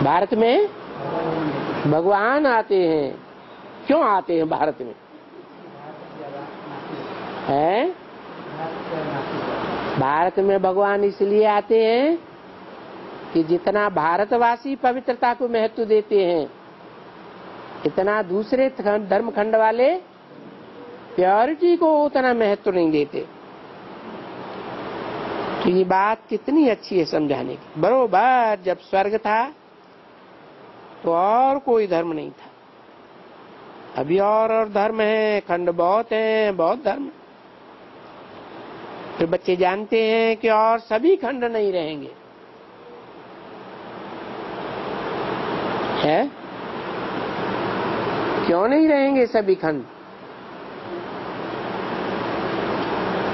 भारत में भगवान आते हैं। क्यों आते हैं भारत में? है? भारत में भगवान इसलिए आते हैं कि जितना भारतवासी पवित्रता को महत्व देते हैं, इतना दूसरे धर्म खंड वाले प्योरिटी को उतना महत्व नहीं देते। तो ये बात कितनी अच्छी है समझाने की। बरोबर जब स्वर्ग था तो और कोई धर्म नहीं था, अभी और धर्म है, खंड बहुत है, बहुत धर्म। फिर बच्चे जानते हैं कि और सभी खंड नहीं रहेंगे, है? क्यों नहीं रहेंगे सभी खंड?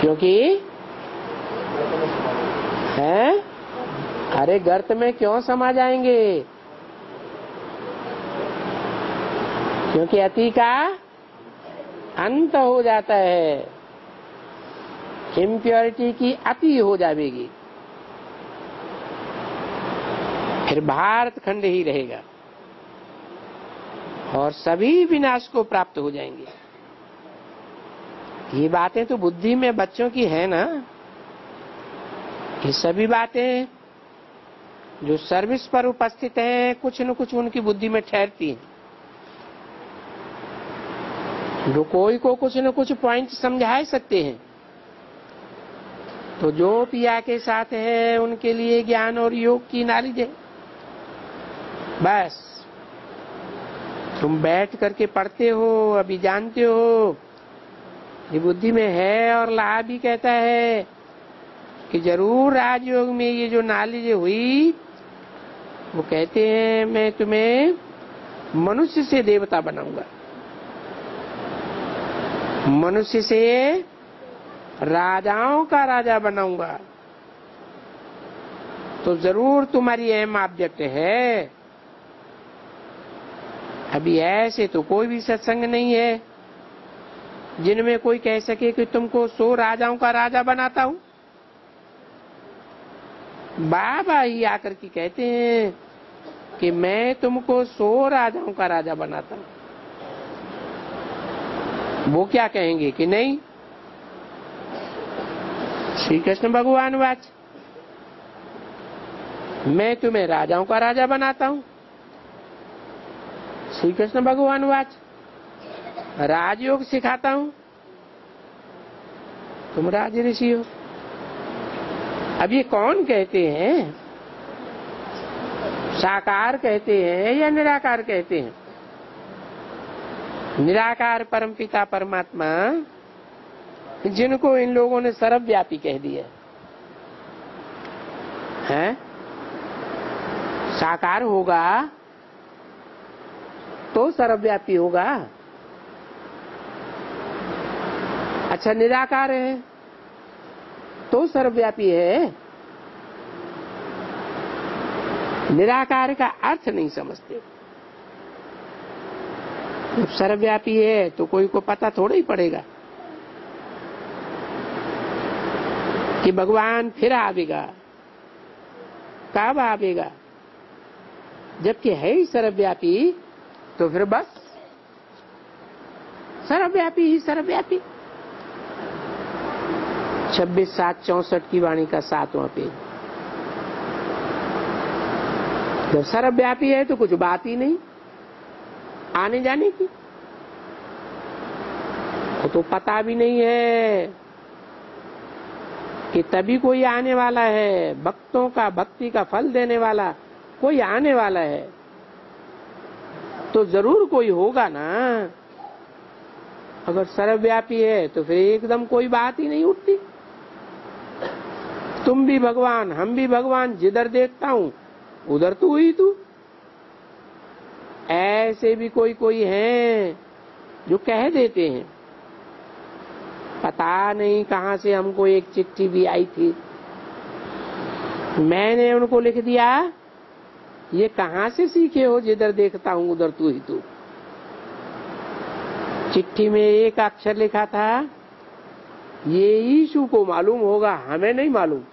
क्योंकि हैं? अरे गर्त में क्यों समा जाएंगे? क्योंकि अति का अंत हो जाता है, इम्प्योरिटी की अति हो जाएगी, फिर भारत खंड ही रहेगा और सभी विनाश को प्राप्त हो जाएंगे। ये बातें तो बुद्धि में बच्चों की है ना, ये सभी बातें जो सर्विस पर उपस्थित हैं, कुछ न कुछ उनकी बुद्धि में ठहरती हैं। जो कोई को कुछ न कुछ पॉइंट समझा सकते हैं, तो जो पिया के साथ हैं उनके लिए ज्ञान और योग की नॉलेज है। बस तुम बैठ करके पढ़ते हो, अभी जानते हो, ये बुद्धि में है। और लाहा भी कहता है कि जरूर राजयोग में ये जो नॉलेज हुई, वो कहते हैं मैं तुम्हें मनुष्य से देवता बनाऊंगा, मनुष्य से राजाओं का राजा बनाऊंगा। तो जरूर तुम्हारी एम ऑब्जेक्ट है। अभी ऐसे तो कोई भी सत्संग नहीं है जिनमें कोई कह सके कि तुमको 100 राजाओं का राजा बनाता हूं। बाबा ही आकर के कहते हैं कि मैं तुमको 100 राजाओं का राजा बनाता हूं। वो क्या कहेंगे कि नहीं, श्री कृष्ण भगवान वाच, मैं तुम्हें राजाओं का राजा बनाता हूं। श्री कृष्ण भगवान वाच, राजयोग सिखाता हूं, तुम राज ऋषि हो। अब ये कौन कहते हैं? साकार कहते हैं या निराकार कहते हैं? निराकार परमपिता परमात्मा, जिनको इन लोगों ने सर्वव्यापी कह दिया है। साकार होगा तो सर्वव्यापी होगा। अच्छा, निराकार है तो सर्वव्यापी है। निराकार का अर्थ नहीं समझते। जब सर्वव्यापी है तो कोई को पता थोड़ा ही पड़ेगा कि भगवान फिर आवेगा, कब आवेगा, जबकि है ही सर्वव्यापी। तो फिर बस सर्वव्यापी ही सर्वव्यापी। 26/7/64 की वाणी का 7वां पेज। जब सर्वव्यापी है तो कुछ बात ही नहीं आने जाने की, वो तो पता भी नहीं है कि तभी कोई आने वाला है। भक्तों का, भक्ति का फल देने वाला कोई आने वाला है, तो जरूर कोई होगा ना। अगर सर्वव्यापी है तो फिर एकदम कोई बात ही नहीं उठती। तुम भी भगवान, हम भी भगवान, जिधर देखता हूँ उधर तू ही तू। ऐसे भी कोई कोई हैं जो कह देते हैं, पता नहीं कहां से हमको एक चिट्ठी भी आई थी, मैंने उनको लिख दिया, ये कहां से सीखे हो, जिधर देखता हूं उधर तू ही तू। चिट्ठी में एक अक्षर लिखा था, ये ईशु को मालूम होगा, हमें नहीं मालूम।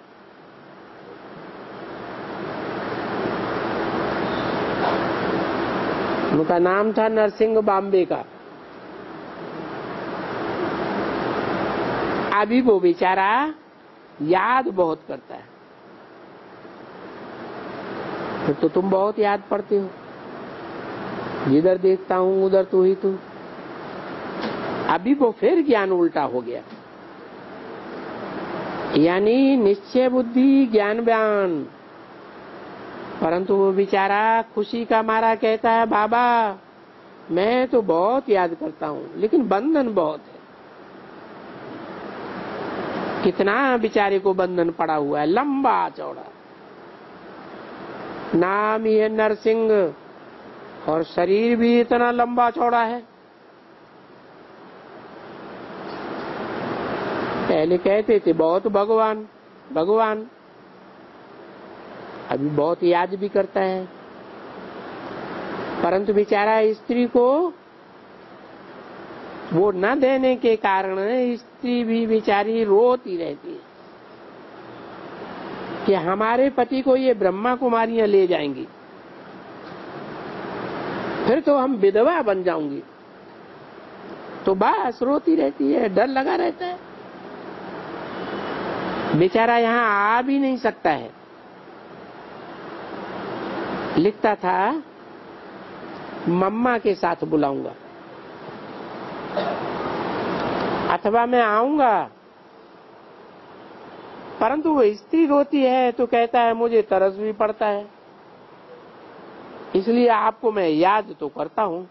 उनका नाम था नरसिंह बॉम्बे का। अभी वो बेचारा याद बहुत करता है, तो तुम बहुत याद पड़ते हो, जिधर देखता हूँ उधर तू ही तू। अभी वो फिर ज्ञान उल्टा हो गया, यानी निश्चय बुद्धि ज्ञान बयान। परंतु वो बेचारा खुशी का मारा कहता है, बाबा मैं तो बहुत याद करता हूँ, लेकिन बंधन बहुत है। कितना बेचारे को बंधन पड़ा हुआ है, लंबा चौड़ा। नाम ये नरसिंह और शरीर भी इतना लंबा चौड़ा है। पहले कहते थे बहुत भगवान भगवान, अभी बहुत याद भी करता है। परंतु बेचारा स्त्री को वो न देने के कारण स्त्री भी बेचारी रोती रहती है कि हमारे पति को ये ब्रह्मा कुमारियां ले जाएंगी, फिर तो हम विधवा बन जाऊंगी। तो बस रोती रहती है, डर लगा रहता है, बेचारा यहाँ आ भी नहीं सकता है। लिखता था मम्मा के साथ बुलाऊंगा, अथवा मैं आऊंगा। परंतु वो स्त्री रोती है तो कहता है मुझे तरस भी पड़ता है, इसलिए आपको मैं याद तो करता हूँ,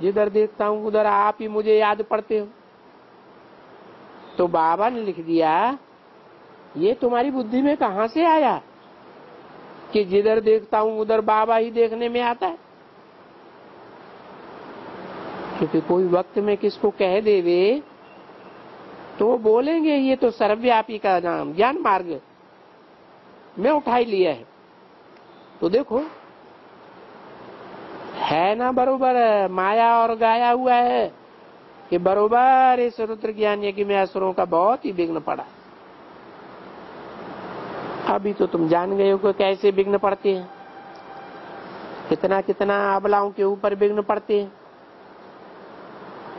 जिधर देखता हूँ उधर आप ही मुझे याद पड़ते हो। तो बाबा ने लिख दिया, ये तुम्हारी बुद्धि में कहाँ से आया कि जिधर देखता हूँ उधर बाबा ही देखने में आता है। क्योंकि कोई वक्त में किसको कह देवे तो वो बोलेंगे ये तो सर्वव्यापी का नाम ज्ञान मार्ग मैं उठाई लिया है। तो देखो है ना, बरोबर माया और गाया हुआ है कि बरोबर इस रुद्र ज्ञान यज्ञ में असुरों का बहुत ही विघ्न पड़ा। अभी तो तुम जान गए हो कि कैसे विघ्न पड़ते हैं, कितना कितना अबलाओं के ऊपर विघ्न पड़ते हैं।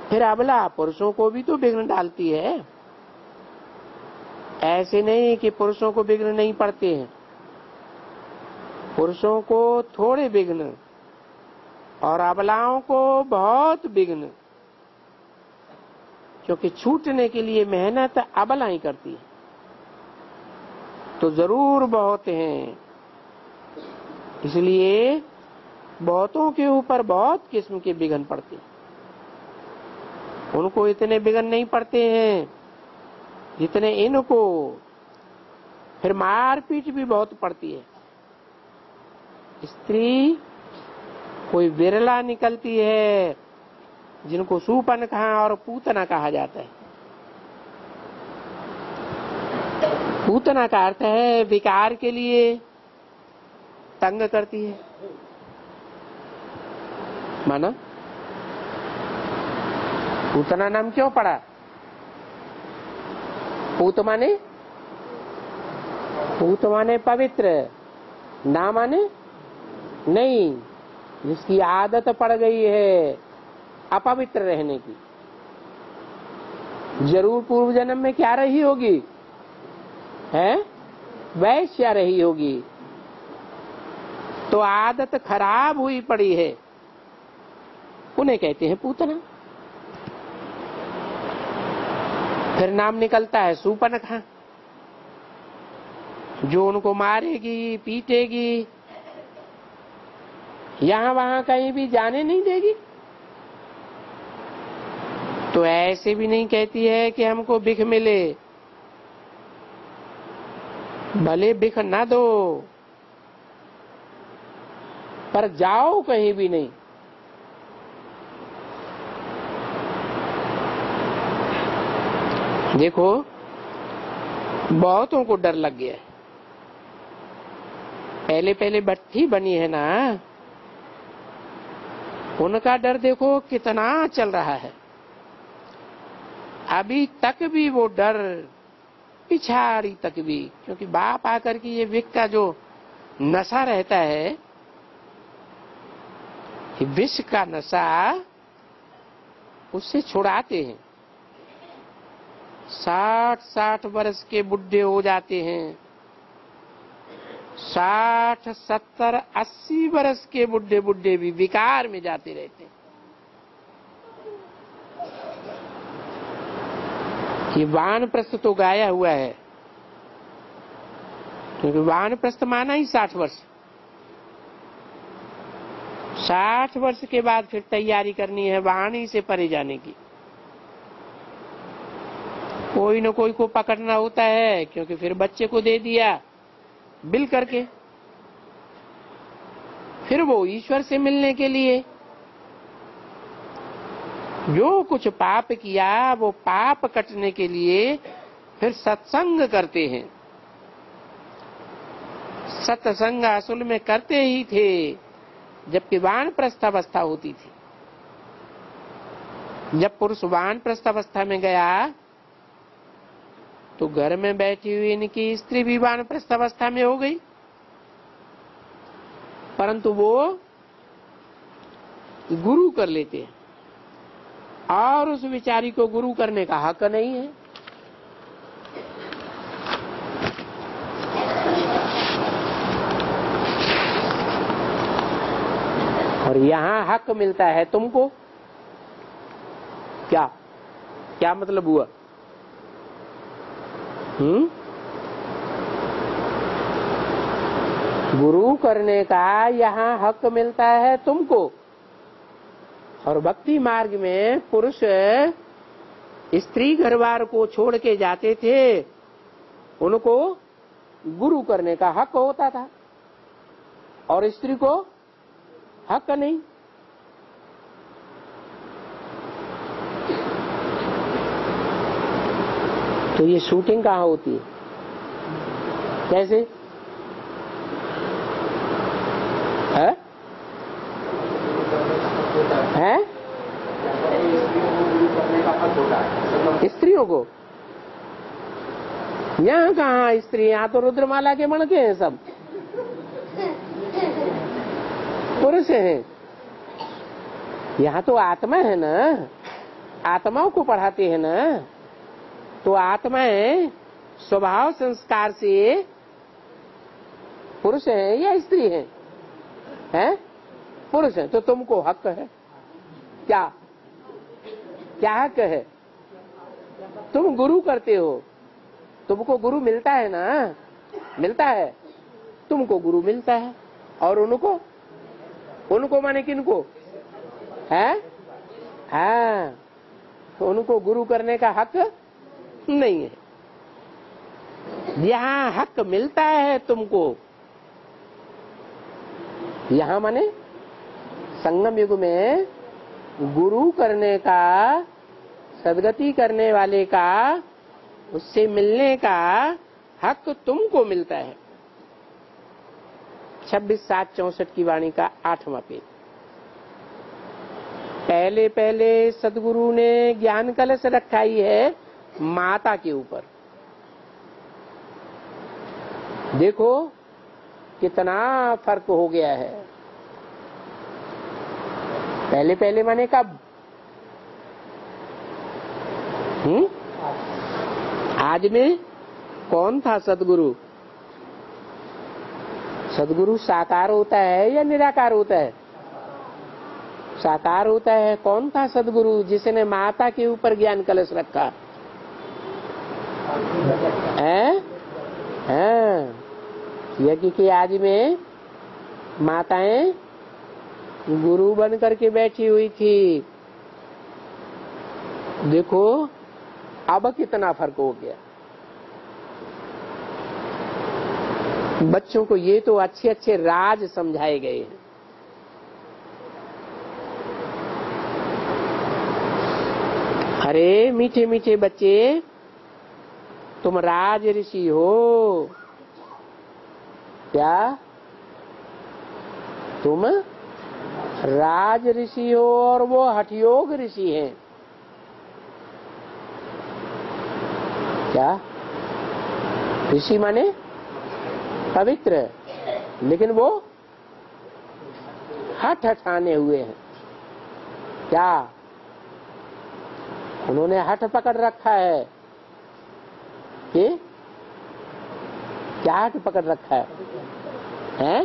फिर अबला पुरुषों को भी तो विघ्न डालती है, ऐसे नहीं कि पुरुषों को विघ्न नहीं पड़ते हैं। पुरुषों को थोड़े विघ्न और अबलाओं को बहुत विघ्न, क्योंकि छूटने के लिए मेहनत अबला ही करती है। तो जरूर बहुत हैं, इसलिए बहुतों के ऊपर बहुत किस्म के विघ्न पड़ते हैं। उनको इतने विघ्न नहीं पड़ते हैं जितने इनको। फिर मारपीट भी बहुत पड़ती है, स्त्री कोई विरला निकलती है जिनको सूपन कहा और पूतना कहा जाता है। पूतना का अर्थ है विकार के लिए तंग करती है, माना पूतना नाम क्यों पड़ा? पूत माने पवित्र, ना माने नहीं, जिसकी आदत पड़ गई है अपवित्र रहने की। जरूर पूर्व जन्म में क्या रही होगी, हैं? वैश्या रही होगी, तो आदत खराब हुई पड़ी है, उन्हें कहते हैं पूतना। फिर नाम निकलता है सूपनखा, जो उनको मारेगी पीटेगी, यहाँ वहाँ कहीं भी जाने नहीं देगी। तो ऐसे भी नहीं कहती है कि हमको बिख मिले, भले बिख ना दो, पर जाओ कहीं भी नहीं। देखो बहुतों को डर लग गया है, पहले पहले भट्ठी बनी है ना, उनका डर देखो कितना चल रहा है। अभी तक भी वो डर पिछाड़ी तक भी, क्योंकि बाप आकर के ये विष का जो नशा रहता है, विष का नशा, उससे छुड़ाते हैं। 60-60 वर्ष के बुढ़े हो जाते हैं, 60-70-80 वर्ष के बुढ़े भी विकार में जाते रहते हैं। ये वानप्रस्थ तो गाया हुआ है, क्योंकि वानप्रस्थ माना ही 60 वर्ष। 60 वर्ष के बाद फिर तैयारी करनी है वाणी से परे जाने की। कोई न कोई को पकड़ना होता है, क्योंकि फिर बच्चे को दे दिया बिल करके, फिर वो ईश्वर से मिलने के लिए। जो कुछ पाप किया वो पाप कटने के लिए फिर सत्संग करते हैं। सत्संग असल में करते ही थे जबकि वानप्रस्थ अवस्था होती थी। जब पुरुष वानप्रस्थ अवस्था में गया तो घर में बैठी हुई इनकी स्त्री भी वानप्रस्थ अवस्था में हो गई, परंतु वो गुरु कर लेते हैं, और उस विचारी को गुरु करने का हक नहीं है। और यहाँ हक मिलता है तुमको। क्या क्या मतलब हुआ? गुरु करने का यहाँ हक मिलता है तुमको। और भक्ति मार्ग में पुरुष स्त्री घरवार को छोड़ के जाते थे, उनको गुरु करने का हक होता था और स्त्री को हक नहीं। तो ये शूटिंग कहाँ होती है? कैसे है? है? स्त्रियों को यहाँ कहाँ स्त्री, यहाँ तो रुद्रमाला के मणके हैं, सब पुरुष हैं। यहाँ तो आत्मा है ना, आत्माओं को पढ़ाते हैं ना। तो आत्माएं स्वभाव संस्कार से पुरुष हैं या स्त्री हैं? हैं? पुरुष हैं। तो तुमको हक है। क्या क्या हक है? तुम गुरु करते हो, तुमको गुरु मिलता है ना, मिलता है तुमको गुरु मिलता है। और उनको, उनको माने किनको? हैं? हाँ, तो उनको गुरु करने का हक नहीं है। यहाँ हक मिलता है तुमको। यहाँ माने संगम युग में गुरु करने का, सदगति करने वाले का, उससे मिलने का हक तुमको मिलता है। 26/7/64 की वाणी का 8वां पेज। पहले पहले सदगुरु ने ज्ञान कलश रखाई है माता के ऊपर। देखो कितना फर्क हो गया है। पहले पहले माने कब? आज में कौन था सदगुरु? सदगुरु साकार होता है या निराकार होता है? साकार होता है। कौन था सदगुरु जिसने माता के ऊपर ज्ञान कलश रखा? यज्ञ के आज में माताएं गुरु बन करके बैठी हुई थी। देखो अब कितना फर्क हो गया। बच्चों को ये तो अच्छे अच्छे राज समझाए गए हैं। अरे मीठे मीठे बच्चे, तुम राज ऋषि हो। क्या तुम राज ऋषि हो और वो हठयोग ऋषि हैं। क्या ऋषि माने पवित्र, लेकिन वो हठ हठाने हुए हैं। क्या उन्होंने हठ पकड़ रखा है कि क्या हठ पकड़ रखा है? हैं?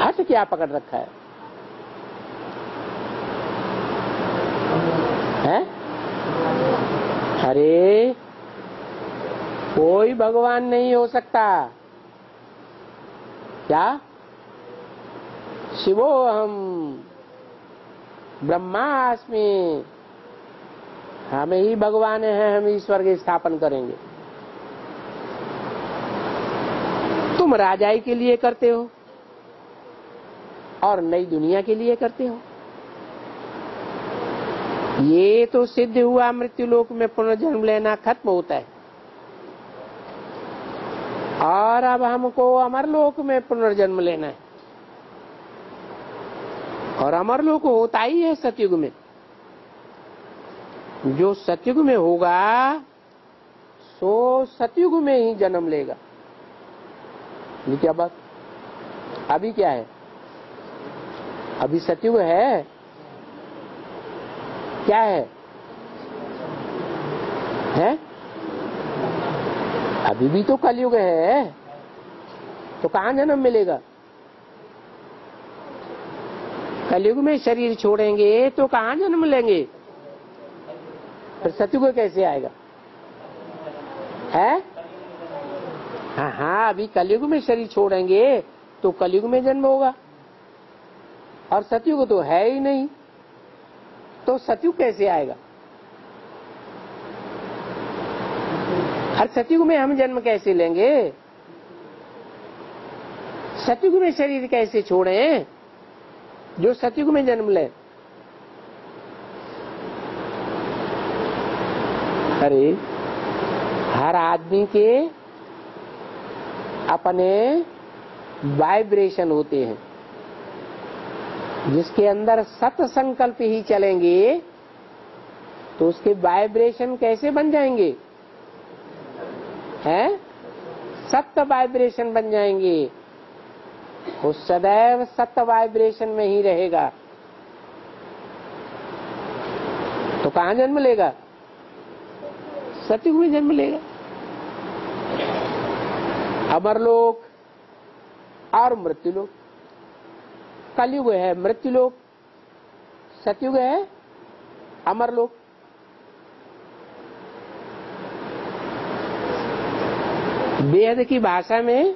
हठ क्या पकड़ रखा है? हैं? अरे कोई भगवान नहीं हो सकता। क्या शिवो हम ब्रह्मास्मि, हमें ही भगवान है, हम ईश्वर के स्थापन करेंगे। तुम राजाई के लिए करते हो और नई दुनिया के लिए करते हो। ये तो सिद्ध हुआ मृत्युलोक में पुनर्जन्म लेना खत्म होता है, और अब हमको अमरलोक में पुनर्जन्म लेना है। और अमरलोक होता ही है सतयुग में। जो सतयुग में होगा सो सतयुग में ही जन्म लेगा। ये क्या बात? अभी क्या है? अभी सतयुग है। क्या है? हैं? अभी भी तो कलयुग है, तो कहाँ जन्म मिलेगा? कलयुग में शरीर छोड़ेंगे तो कहाँ जन्म लेंगे? फिर सतयुग कैसे आएगा? है? हाँ, अभी कलयुग में शरीर छोड़ेंगे तो कलयुग में जन्म होगा, और सतयुग तो है ही नहीं, तो सतयुग कैसे आएगा? और सतयुग में हम जन्म कैसे लेंगे? सतयुग में शरीर कैसे छोड़ें जो सतयुग में जन्म ले? अरे हर आदमी के अपने वाइब्रेशन होते हैं। जिसके अंदर सत संकल्प ही चलेंगे तो उसके वाइब्रेशन कैसे बन जाएंगे? हैं? सत वाइब्रेशन बन जाएंगे। वो सदैव सत्य वाइब्रेशन में ही रहेगा तो कहाँ जन्म लेगा? सतयुग में जन्म लेगा। अमरलोक और मृत्युलोक, कलयुग है मृत्युलोक, सतयुग है अमरलोक। वेद की भाषा में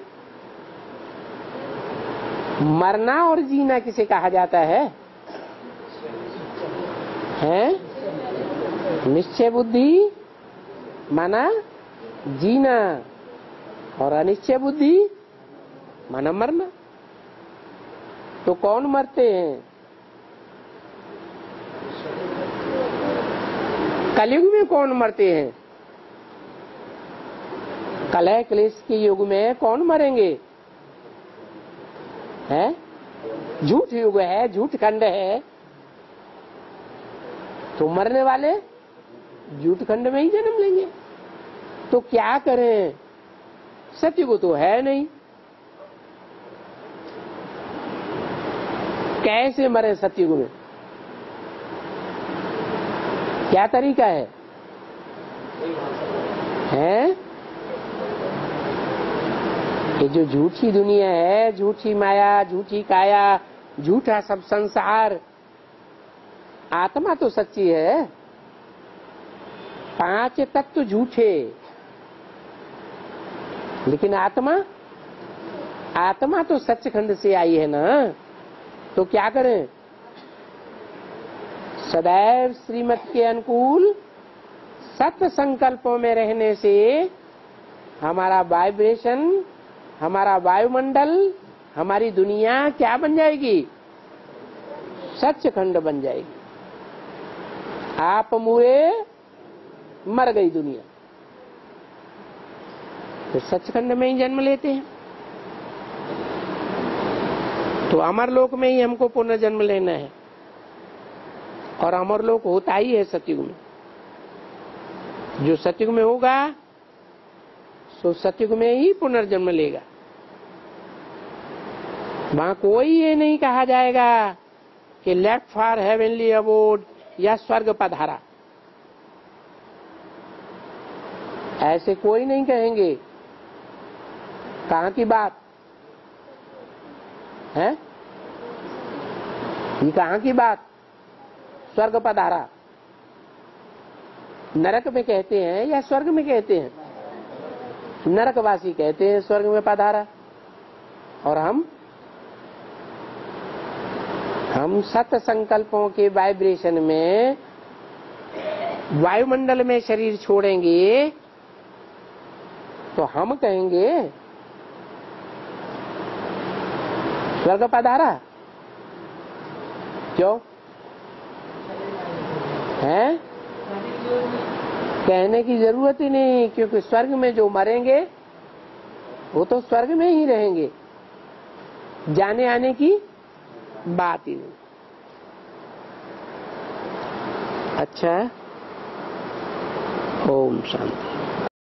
मरना और जीना किसे कहा जाता है? हैं? निश्चय बुद्धि माना जीना, और अनिश्चय बुद्धि माना मरना। तो कौन मरते हैं? कलयुग में कौन मरते हैं? कलह क्लेश के युग में कौन मरेंगे? है? झूठ युग है, झूठ खंड है, तो मरने वाले झूठ खंड में ही जन्म लेंगे। तो क्या करें? सतयुग तो है नहीं, कैसे मरे सतयुग में? क्या तरीका है? हैं? ये जो झूठी दुनिया है, झूठी माया, झूठी काया, झूठा सब संसार, आत्मा तो सच्ची है। पांच तत्व झूठे, लेकिन आत्मा आत्मा तो सचखंड से आई है ना। तो क्या करें? सदैव श्रीमत के अनुकूल सत्य संकल्पों में रहने से हमारा वाइब्रेशन, हमारा वायुमंडल, हमारी दुनिया क्या बन जाएगी? सचखंड बन जाएगी। आप मुए मर गई दुनिया, तो सचखंड में ही जन्म लेते हैं, तो अमरलोक में ही हमको पुनः जन्म लेना है। और अमरलोक होता ही है सतयुग में, जो सतयुग में होगा सो सतयुग में ही पुनर्जन्म लेगा। वहां कोई ये नहीं कहा जाएगा कि लेफ्ट फॉर हेवनली अबोर्ड या स्वर्ग पधारा, ऐसे कोई नहीं कहेंगे। कहाँ की बात है ये, कहाँ की बात, स्वर्ग पधारा नरक में कहते हैं या स्वर्ग में कहते हैं? नरकवासी कहते हैं स्वर्ग में पधारा, और हम सत संकल्पों के वाइब्रेशन में वायुमंडल में शरीर छोड़ेंगे तो हम कहेंगे स्वर्ग पधारा। क्यों है, कहने की जरूरत ही नहीं, क्योंकि स्वर्ग में जो मरेंगे वो तो स्वर्ग में ही रहेंगे, जाने आने की बात ही नहीं। अच्छा, ओम शांति।